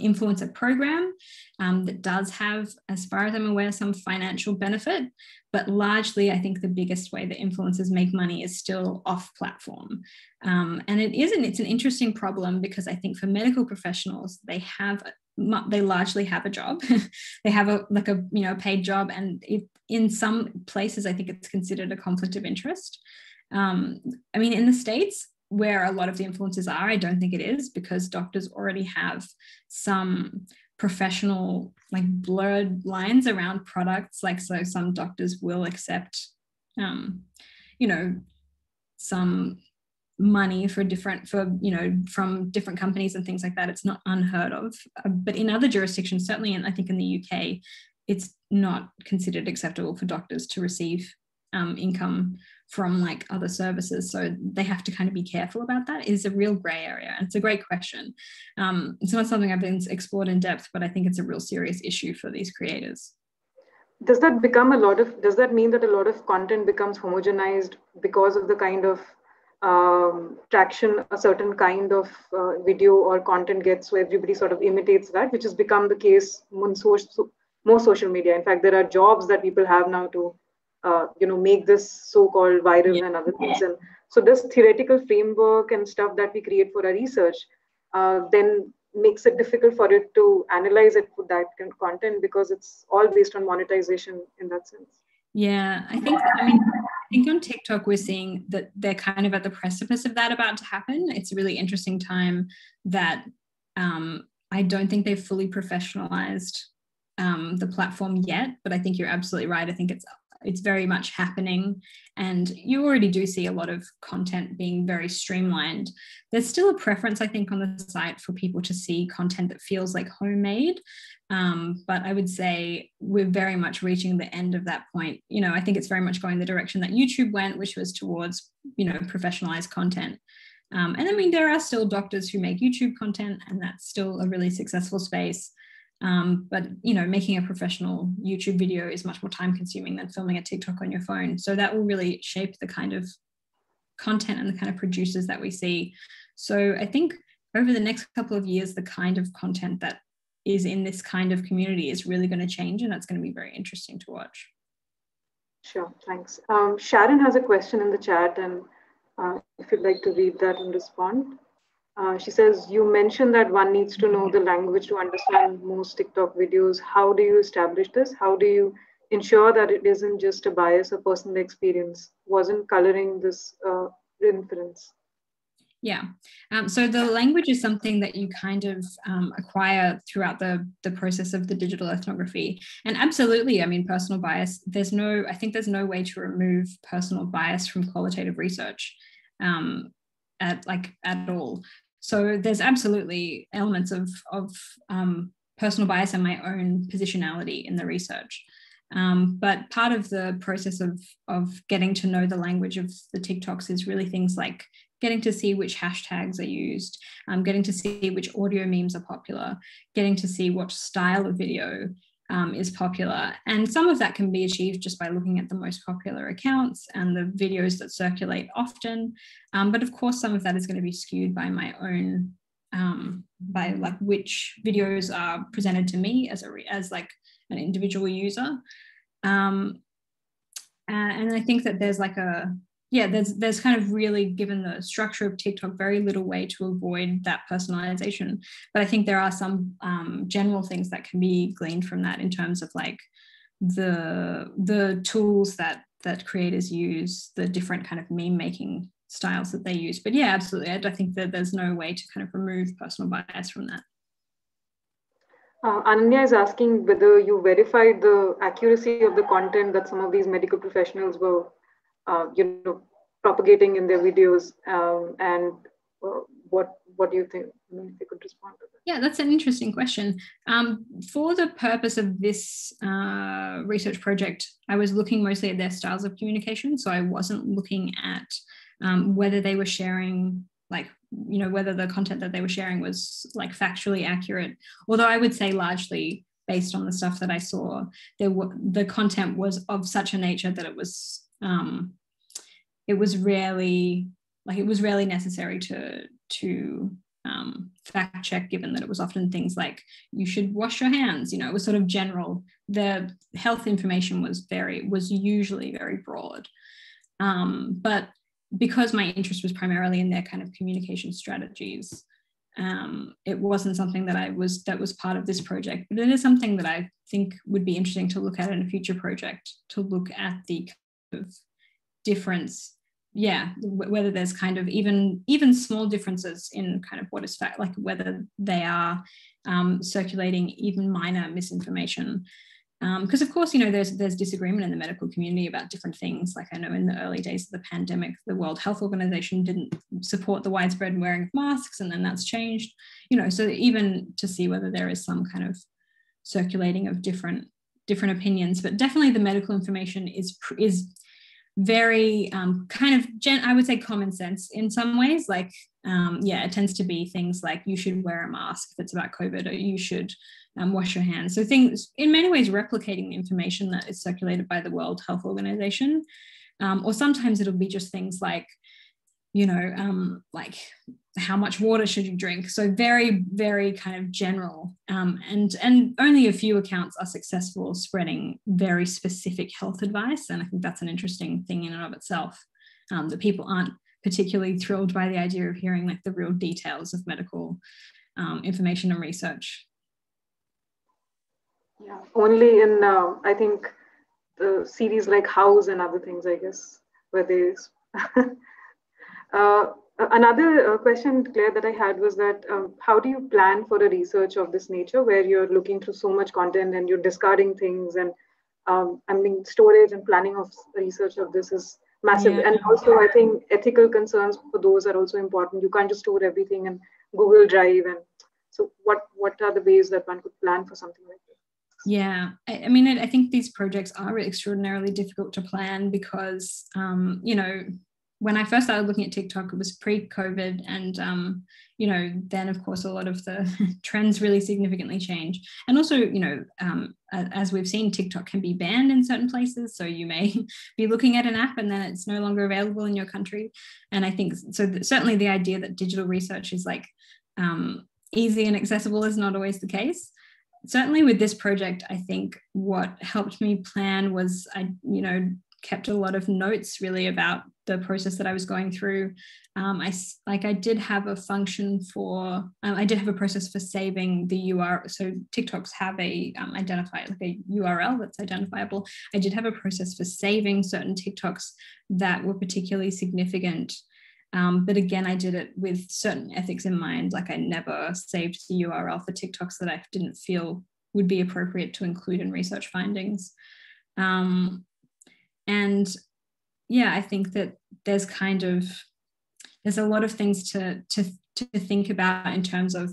influencer program that does have, as far as I'm aware, some financial benefit, but largely I think the biggest way that influencers make money is still off platform. And it's an interesting problem, because I think for medical professionals, they largely have a job. They have a paid job, and in some places I think it's considered a conflict of interest. I mean, in the States, where a lot of the influencers are, I don't think it is, because doctors already have some professional, blurred lines around products. So some doctors will accept, some money from different companies and things like that. It's not unheard of, but in other jurisdictions, certainly, and I think in the UK, it's not considered acceptable for doctors to receive income from other services. So they have to kind of be careful about that. It's a real gray area, and it's a great question. It's not something I've been explored in depth, but I think it's a real serious issue for these creators. Does that mean that a lot of content becomes homogenized because of the kind of traction a certain kind of video or content gets, so everybody sort of imitates that, which has become the case more social media? In fact, there are jobs that people have now to make this so-called viral and other things. And so this theoretical framework and stuff that we create for our research then makes it difficult for it to analyze it for that content, because it's all based on monetization in that sense. Yeah, I think on TikTok, we're seeing that they're kind of at the precipice of that about to happen. It's a really interesting time that I don't think they've fully professionalized the platform yet, but I think you're absolutely right. I think it's very much happening, and you already do see a lot of content being very streamlined. There's still a preference, I think, on the site for people to see content that feels like homemade, but I would say we're very much reaching the end of that point. I think it's very much going the direction that YouTube went, which was towards, professionalized content. And I mean, there are still doctors who make YouTube content, and that's still a really successful space. But, making a professional YouTube video is much more time consuming than filming a TikTok on your phone. So that will really shape the kind of content and the kind of producers that we see. So I think over the next couple of years, the kind of content that is in this kind of community is really going to change, and that's going to be very interesting to watch. Sure, thanks. Sharon has a question in the chat, and if you'd like to read that and respond. She says, you mentioned that one needs to know the language to understand most TikTok videos. How do you establish this? How do you ensure that it isn't just a bias or personal experience? Wasn't coloring this inference? Yeah. So the language is something that you kind of acquire throughout the process of the digital ethnography. And absolutely, I mean, personal bias, there's no way to remove personal bias from qualitative research at all. So there's absolutely elements of personal bias and my own positionality in the research. But part of the process of getting to know the language of the TikToks is really things like getting to see which hashtags are used, getting to see which audio memes are popular, getting to see what style of video is popular. And some of that can be achieved just by looking at the most popular accounts and the videos that circulate often. But of course, some of that is going to be skewed by my own, by which videos are presented to me as an individual user. And I think that there's like a, yeah, there's kind of really, given the structure of TikTok, very little way to avoid that personalization. But I think there are some general things that can be gleaned from that in terms of like the tools that creators use, the different kind of meme making styles that they use. But yeah, absolutely. I think that there's no way to kind of remove personal bias from that. Ananya is asking whether you verified the accuracy of the content that some of these medical professionals were propagating in their videos, and what do you think? I mean, if you could respond to that. Yeah, that's an interesting question. For the purpose of this research project, I was looking mostly at their styles of communication. So I wasn't looking at whether they were sharing, like, you know, whether the content that they were sharing was like factually accurate. Although I would say largely based on the stuff that I saw, the content was of such a nature that it was rarely necessary to fact check, given that it was often things like, you should wash your hands, you know, it was sort of general. The health information was usually very broad. But because my interest was primarily in their kind of communication strategies, it wasn't something that was part of this project, but it is something that I think would be interesting to look at in a future project, to look at the kind of difference, yeah, whether there's kind of even small differences in kind of what is fact, like whether they are circulating even minor misinformation. Because of course, you know, there's disagreement in the medical community about different things. Like, I know in the early days of the pandemic, the World Health Organization didn't support the widespread wearing of masks, and then that's changed, you know, so even to see whether there is some kind of circulating of different opinions. But definitely the medical information is very kind of, I would say, common sense in some ways. Like, yeah, it tends to be things like, you should wear a mask if it's about COVID, or you should wash your hands. So things in many ways replicating the information that is circulated by the World Health Organization. Or sometimes it'll be just things like, you know, like, how much water should you drink? So very, very kind of general, and only a few accounts are successful spreading very specific health advice. And I think that's an interesting thing in and of itself, that people aren't particularly thrilled by the idea of hearing like the real details of medical information and research. Yeah, only in, I think, the series like House and other things, I guess, where they, another question, Claire, that I had was that how do you plan for a research of this nature where you're looking through so much content and you're discarding things, and I mean, storage and planning of research of this is massive. Yeah. And also, I think ethical concerns for those are also important. You can't just store everything in Google Drive. And so what are the ways that one could plan for something like this? Yeah, I mean, I think these projects are extraordinarily difficult to plan because, you know, when I first started looking at TikTok, it was pre-COVID, and, you know, then of course, a lot of the trends really significantly change. And also, you know, as we've seen, TikTok can be banned in certain places. So you may be looking at an app and then it's no longer available in your country. And I think, so certainly the idea that digital research is like easy and accessible is not always the case. Certainly with this project, I think what helped me plan was I, you know, kept a lot of notes really about the process that I was going through. I did have a function for, I did have a process for saving the URL. So TikToks have a URL that's identifiable. I did have a process for saving certain TikToks that were particularly significant. But again, I did it with certain ethics in mind. Like, I never saved the URL for TikToks that I didn't feel would be appropriate to include in research findings. And yeah, I think that there's a lot of things to think about in terms of,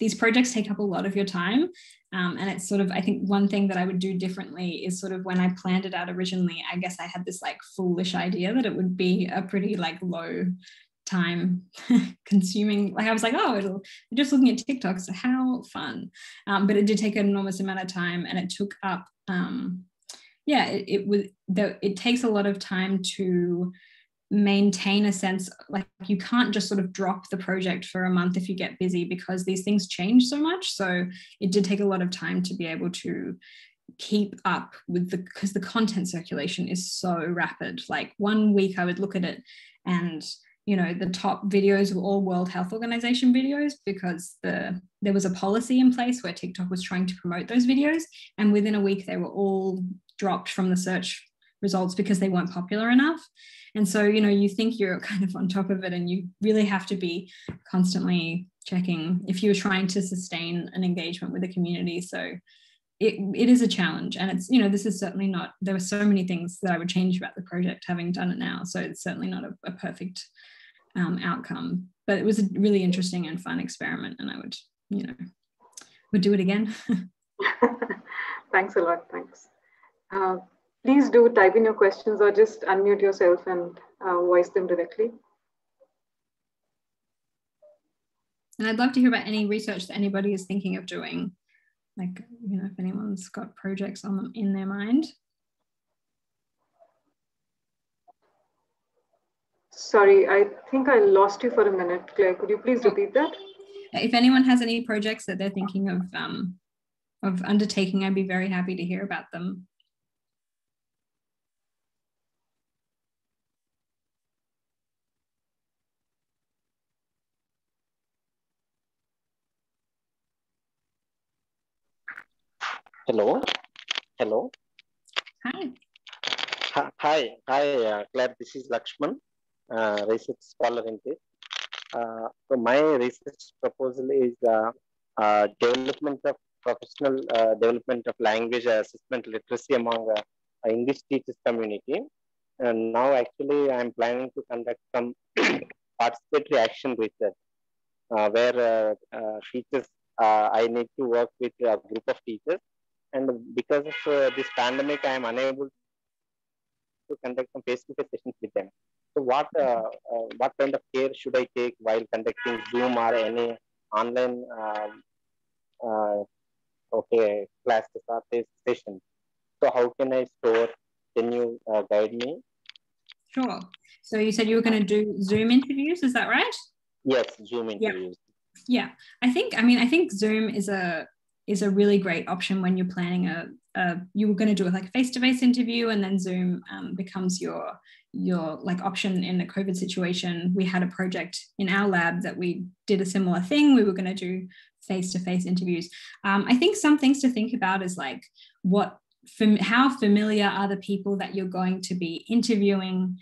these projects take up a lot of your time. And it's sort of, I think one thing that I would do differently is sort of, when I planned it out originally, I guess I had this like foolish idea that it would be a pretty like low time consuming. Like, I was like, oh, it'll, just looking at TikToks, how fun. But it did take an enormous amount of time, and it took up, yeah, it takes a lot of time to maintain a sense, like, you can't just sort of drop the project for a month if you get busy, because these things change so much. So it did take a lot of time to be able to keep up with the, because the content circulation is so rapid. Like 1 week I would look at it and, you know, the top videos were all World Health Organization videos because there was a policy in place where TikTok was trying to promote those videos. And within a week, they were all dropped from the search results because they weren't popular enough. And so, you know, you think you're kind of on top of it, and you really have to be constantly checking if you're trying to sustain an engagement with the community. So it is a challenge, and it's, you know, this is certainly not, there were so many things that I would change about the project having done it now. So it's certainly not a perfect outcome, but it was a really interesting and fun experiment, and I would, you know, would do it again. Thanks a lot. Thanks. Please do type in your questions or just unmute yourself and voice them directly. And I'd love to hear about any research that anybody is thinking of doing. Like, you know, if anyone's got projects on them in their mind. Sorry, I think I lost you for a minute, Claire. Could you please repeat that? If anyone has any projects that they're thinking of undertaking, I'd be very happy to hear about them. Hello. Hi, Claire. This is Lakshman, research scholar in this. So my research proposal is development of language assessment literacy among English teachers community. And now actually I'm planning to conduct some participatory action research where teachers, I need to work with a group of teachers. And because of this pandemic, I am unable to conduct some face-to-face sessions with them. So what kind of care should I take while conducting Zoom or any online classes or sessions? So how can I store? Can you guide me? Sure. So you said you were going to do Zoom interviews, is that right? Yes, Zoom interviews. Yeah. I think Zoom is a really great option when you're planning you were going to do it like a face-to-face interview, and then Zoom becomes your like option in the COVID situation. We had a project in our lab that we did a similar thing. We were going to do face-to-face interviews. I think some things to think about is like how familiar are the people that you're going to be interviewing?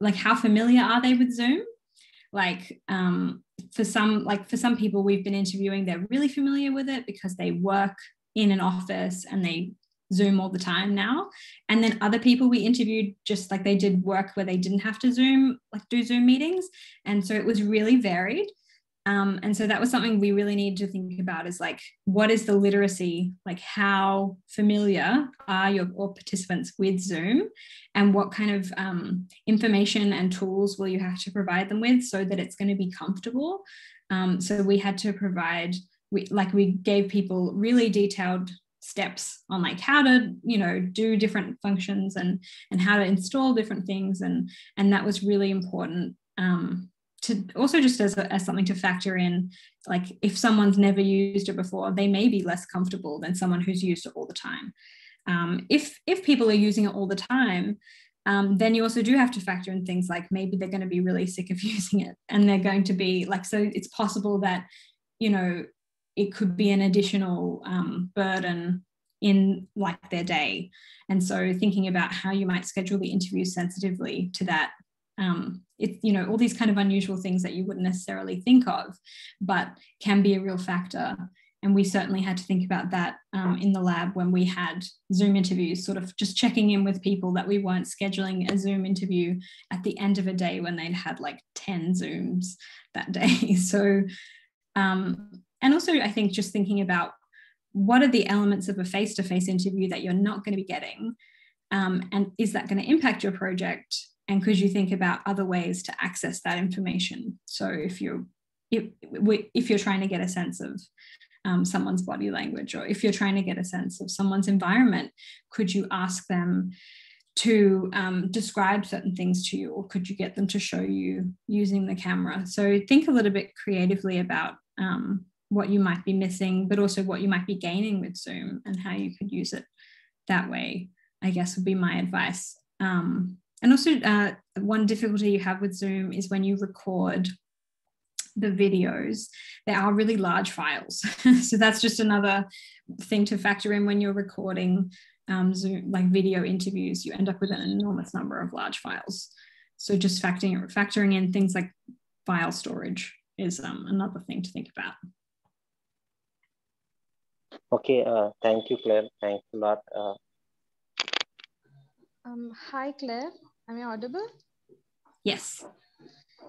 Like how familiar are they with Zoom? Like for some people we've been interviewing, they're really familiar with it because they work in an office and they Zoom all the time now. And then other people we interviewed, just like they did work where they didn't have to Zoom, like do Zoom meetings. And so it was really varied. And so that was something we really needed to think about is like, what is the literacy? Like how familiar are your participants with Zoom, and what kind of information and tools will you have to provide them with so that it's going to be comfortable? So we had to provide, we gave people really detailed steps on like how to, you know, do different functions and how to install different things. And that was really important. To also just as something to factor in, like if someone's never used it before, they may be less comfortable than someone who's used it all the time. If people are using it all the time, then you also do have to factor in things like maybe they're going to be really sick of using it, and they're going to be like, so it's possible that, you know, it could be an additional burden in like their day. And so thinking about how you might schedule the interview sensitively to that. It's, you know, all these kind of unusual things that you wouldn't necessarily think of, but can be a real factor. And we certainly had to think about that in the lab when we had Zoom interviews, sort of just checking in with people that we weren't scheduling a Zoom interview at the end of a day when they'd had like 10 Zooms that day. So, and also I think just thinking about what are the elements of a face-to-face interview that you're not going to be getting, and is that going to impact your project? And could you think about other ways to access that information? So if you're trying to get a sense of someone's body language, or if you're trying to get a sense of someone's environment, could you ask them to describe certain things to you, or could you get them to show you using the camera? So think a little bit creatively about what you might be missing, but also what you might be gaining with Zoom and how you could use it that way, I guess, would be my advice. And also one difficulty you have with Zoom is when you record the videos, they are really large files. So that's just another thing to factor in when you're recording Zoom, like video interviews, you end up with an enormous number of large files. So just factoring in things like file storage is another thing to think about. Okay, thank you, Claire. Thanks a lot. Hi, Claire. Am I audible? Yes.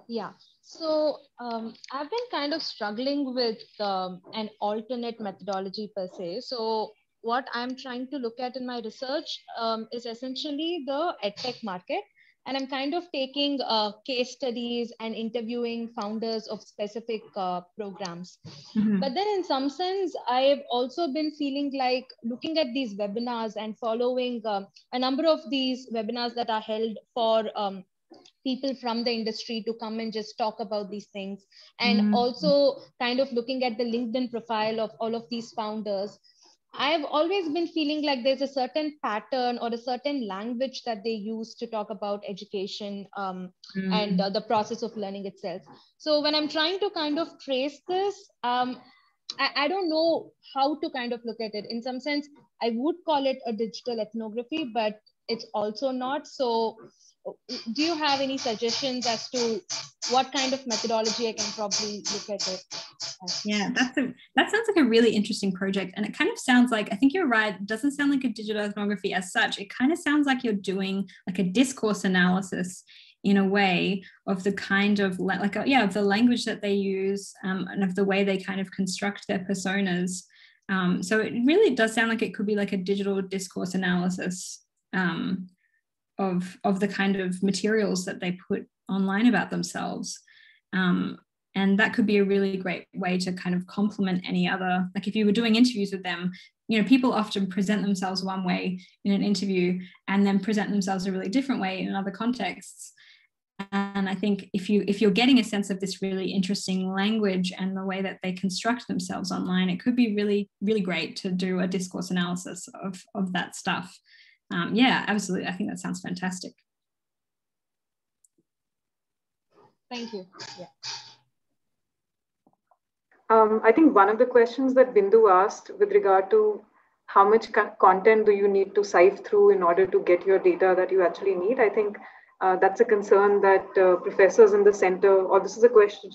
Yeah. So I've been kind of struggling with an alternate methodology per se. So what I'm trying to look at in my research is essentially the edtech market. And I'm kind of taking case studies and interviewing founders of specific programs. Mm-hmm. But then in some sense, I've also been feeling like looking at these webinars and following a number of these webinars that are held for people from the industry to come and just talk about these things. And mm-hmm. also kind of looking at the LinkedIn profile of all of these founders. I've always been feeling like there's a certain pattern or a certain language that they use to talk about education and the process of learning itself. So when I'm trying to kind of trace this, I don't know how to kind of look at it. In some sense, I would call it a digital ethnography, but it's also not. So do you have any suggestions as to what kind of methodology I can probably look at it? Yeah, that sounds like a really interesting project. And it kind of sounds like, I think you're right, it doesn't sound like a digital ethnography as such. It kind of sounds like you're doing like a discourse analysis in a way of the kind of, like, yeah, of the language that they use and of the way they kind of construct their personas. So it really does sound like it could be like a digital discourse analysis of the kind of materials that they put online about themselves. And that could be a really great way to kind of complement any other, like if you were doing interviews with them, you know, people often present themselves one way in an interview and then present themselves a really different way in other contexts. And I think if you're getting a sense of this really interesting language and the way that they construct themselves online, it could be really, really great to do a discourse analysis of that stuff. Yeah, absolutely. I think that sounds fantastic. Thank you. Yeah. I think one of the questions that Bindu asked with regard to how much content do you need to sift through in order to get your data that you actually need, I think that's a concern that professors in the center, or this is a question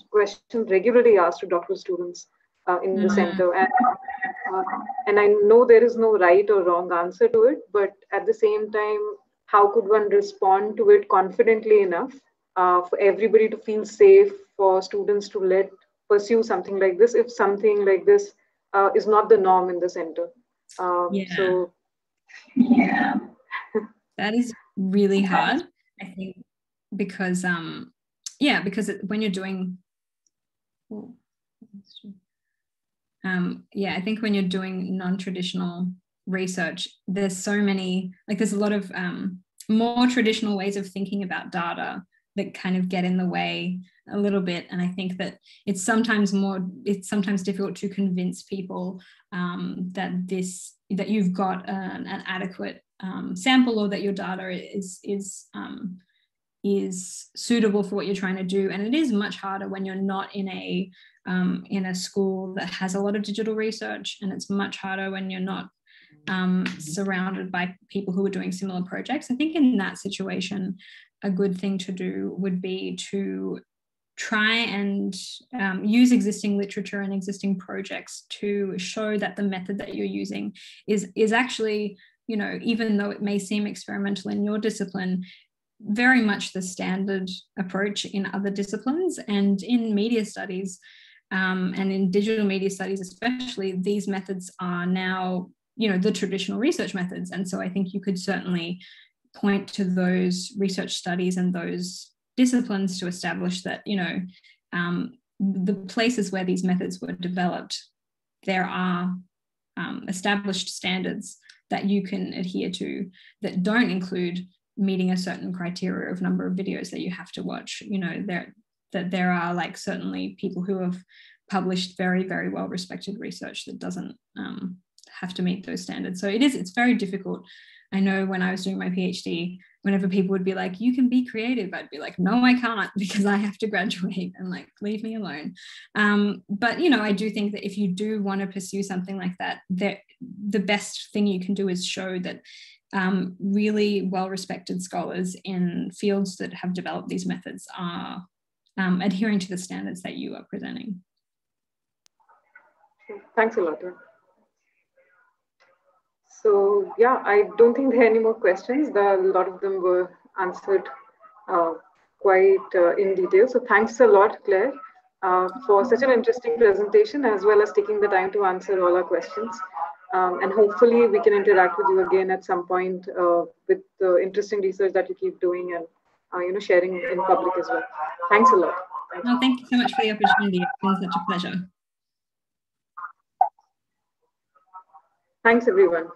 regularly asked to doctoral students in the center. And I know there is no right or wrong answer to it, but at the same time, how could one respond to it confidently enough for everybody to feel safe, for students to pursue something like this if something like this is not the norm in the center? Yeah, that is really hard, I think, because when you're doing I think when you're doing non-traditional research, there's so many, like there's a lot of more traditional ways of thinking about data that kind of get in the way a little bit. And I think that it's sometimes difficult to convince people that you've got an adequate sample, or that your data is suitable for what you're trying to do. And it is much harder when you're not in a school that has a lot of digital research, and it's much harder when you're not surrounded by people who are doing similar projects. I think in that situation, a good thing to do would be to try and use existing literature and existing projects to show that the method that you're using is actually, you know, even though it may seem experimental in your discipline, very much the standard approach in other disciplines. And in media studies and in digital media studies especially, these methods are now, you know, the traditional research methods. And so I think you could certainly point to those research studies and those disciplines to establish that, you know, the places where these methods were developed, there are established standards that you can adhere to that don't include meeting a certain criteria of number of videos that you have to watch. You know, there are, like, certainly people who have published very, very well respected research that doesn't have to meet those standards. So it's very difficult. I know when I was doing my PhD, whenever people would be like, you can be creative, I'd be like, no, I can't, because I have to graduate and like, leave me alone. But, you know, I do think that if you do want to pursue something like that, the best thing you can do is show that really well-respected scholars in fields that have developed these methods are adhering to the standards that you are presenting. Thanks a lot. So yeah, I don't think there are any more questions. A lot of them were answered quite in detail. So thanks a lot, Claire, for such an interesting presentation, as well as taking the time to answer all our questions. And hopefully we can interact with you again at some point with the interesting research that you keep doing and you know, sharing in public as well. Thanks a lot. Well, thank you so much for the opportunity. It's been such a pleasure. Thanks, everyone.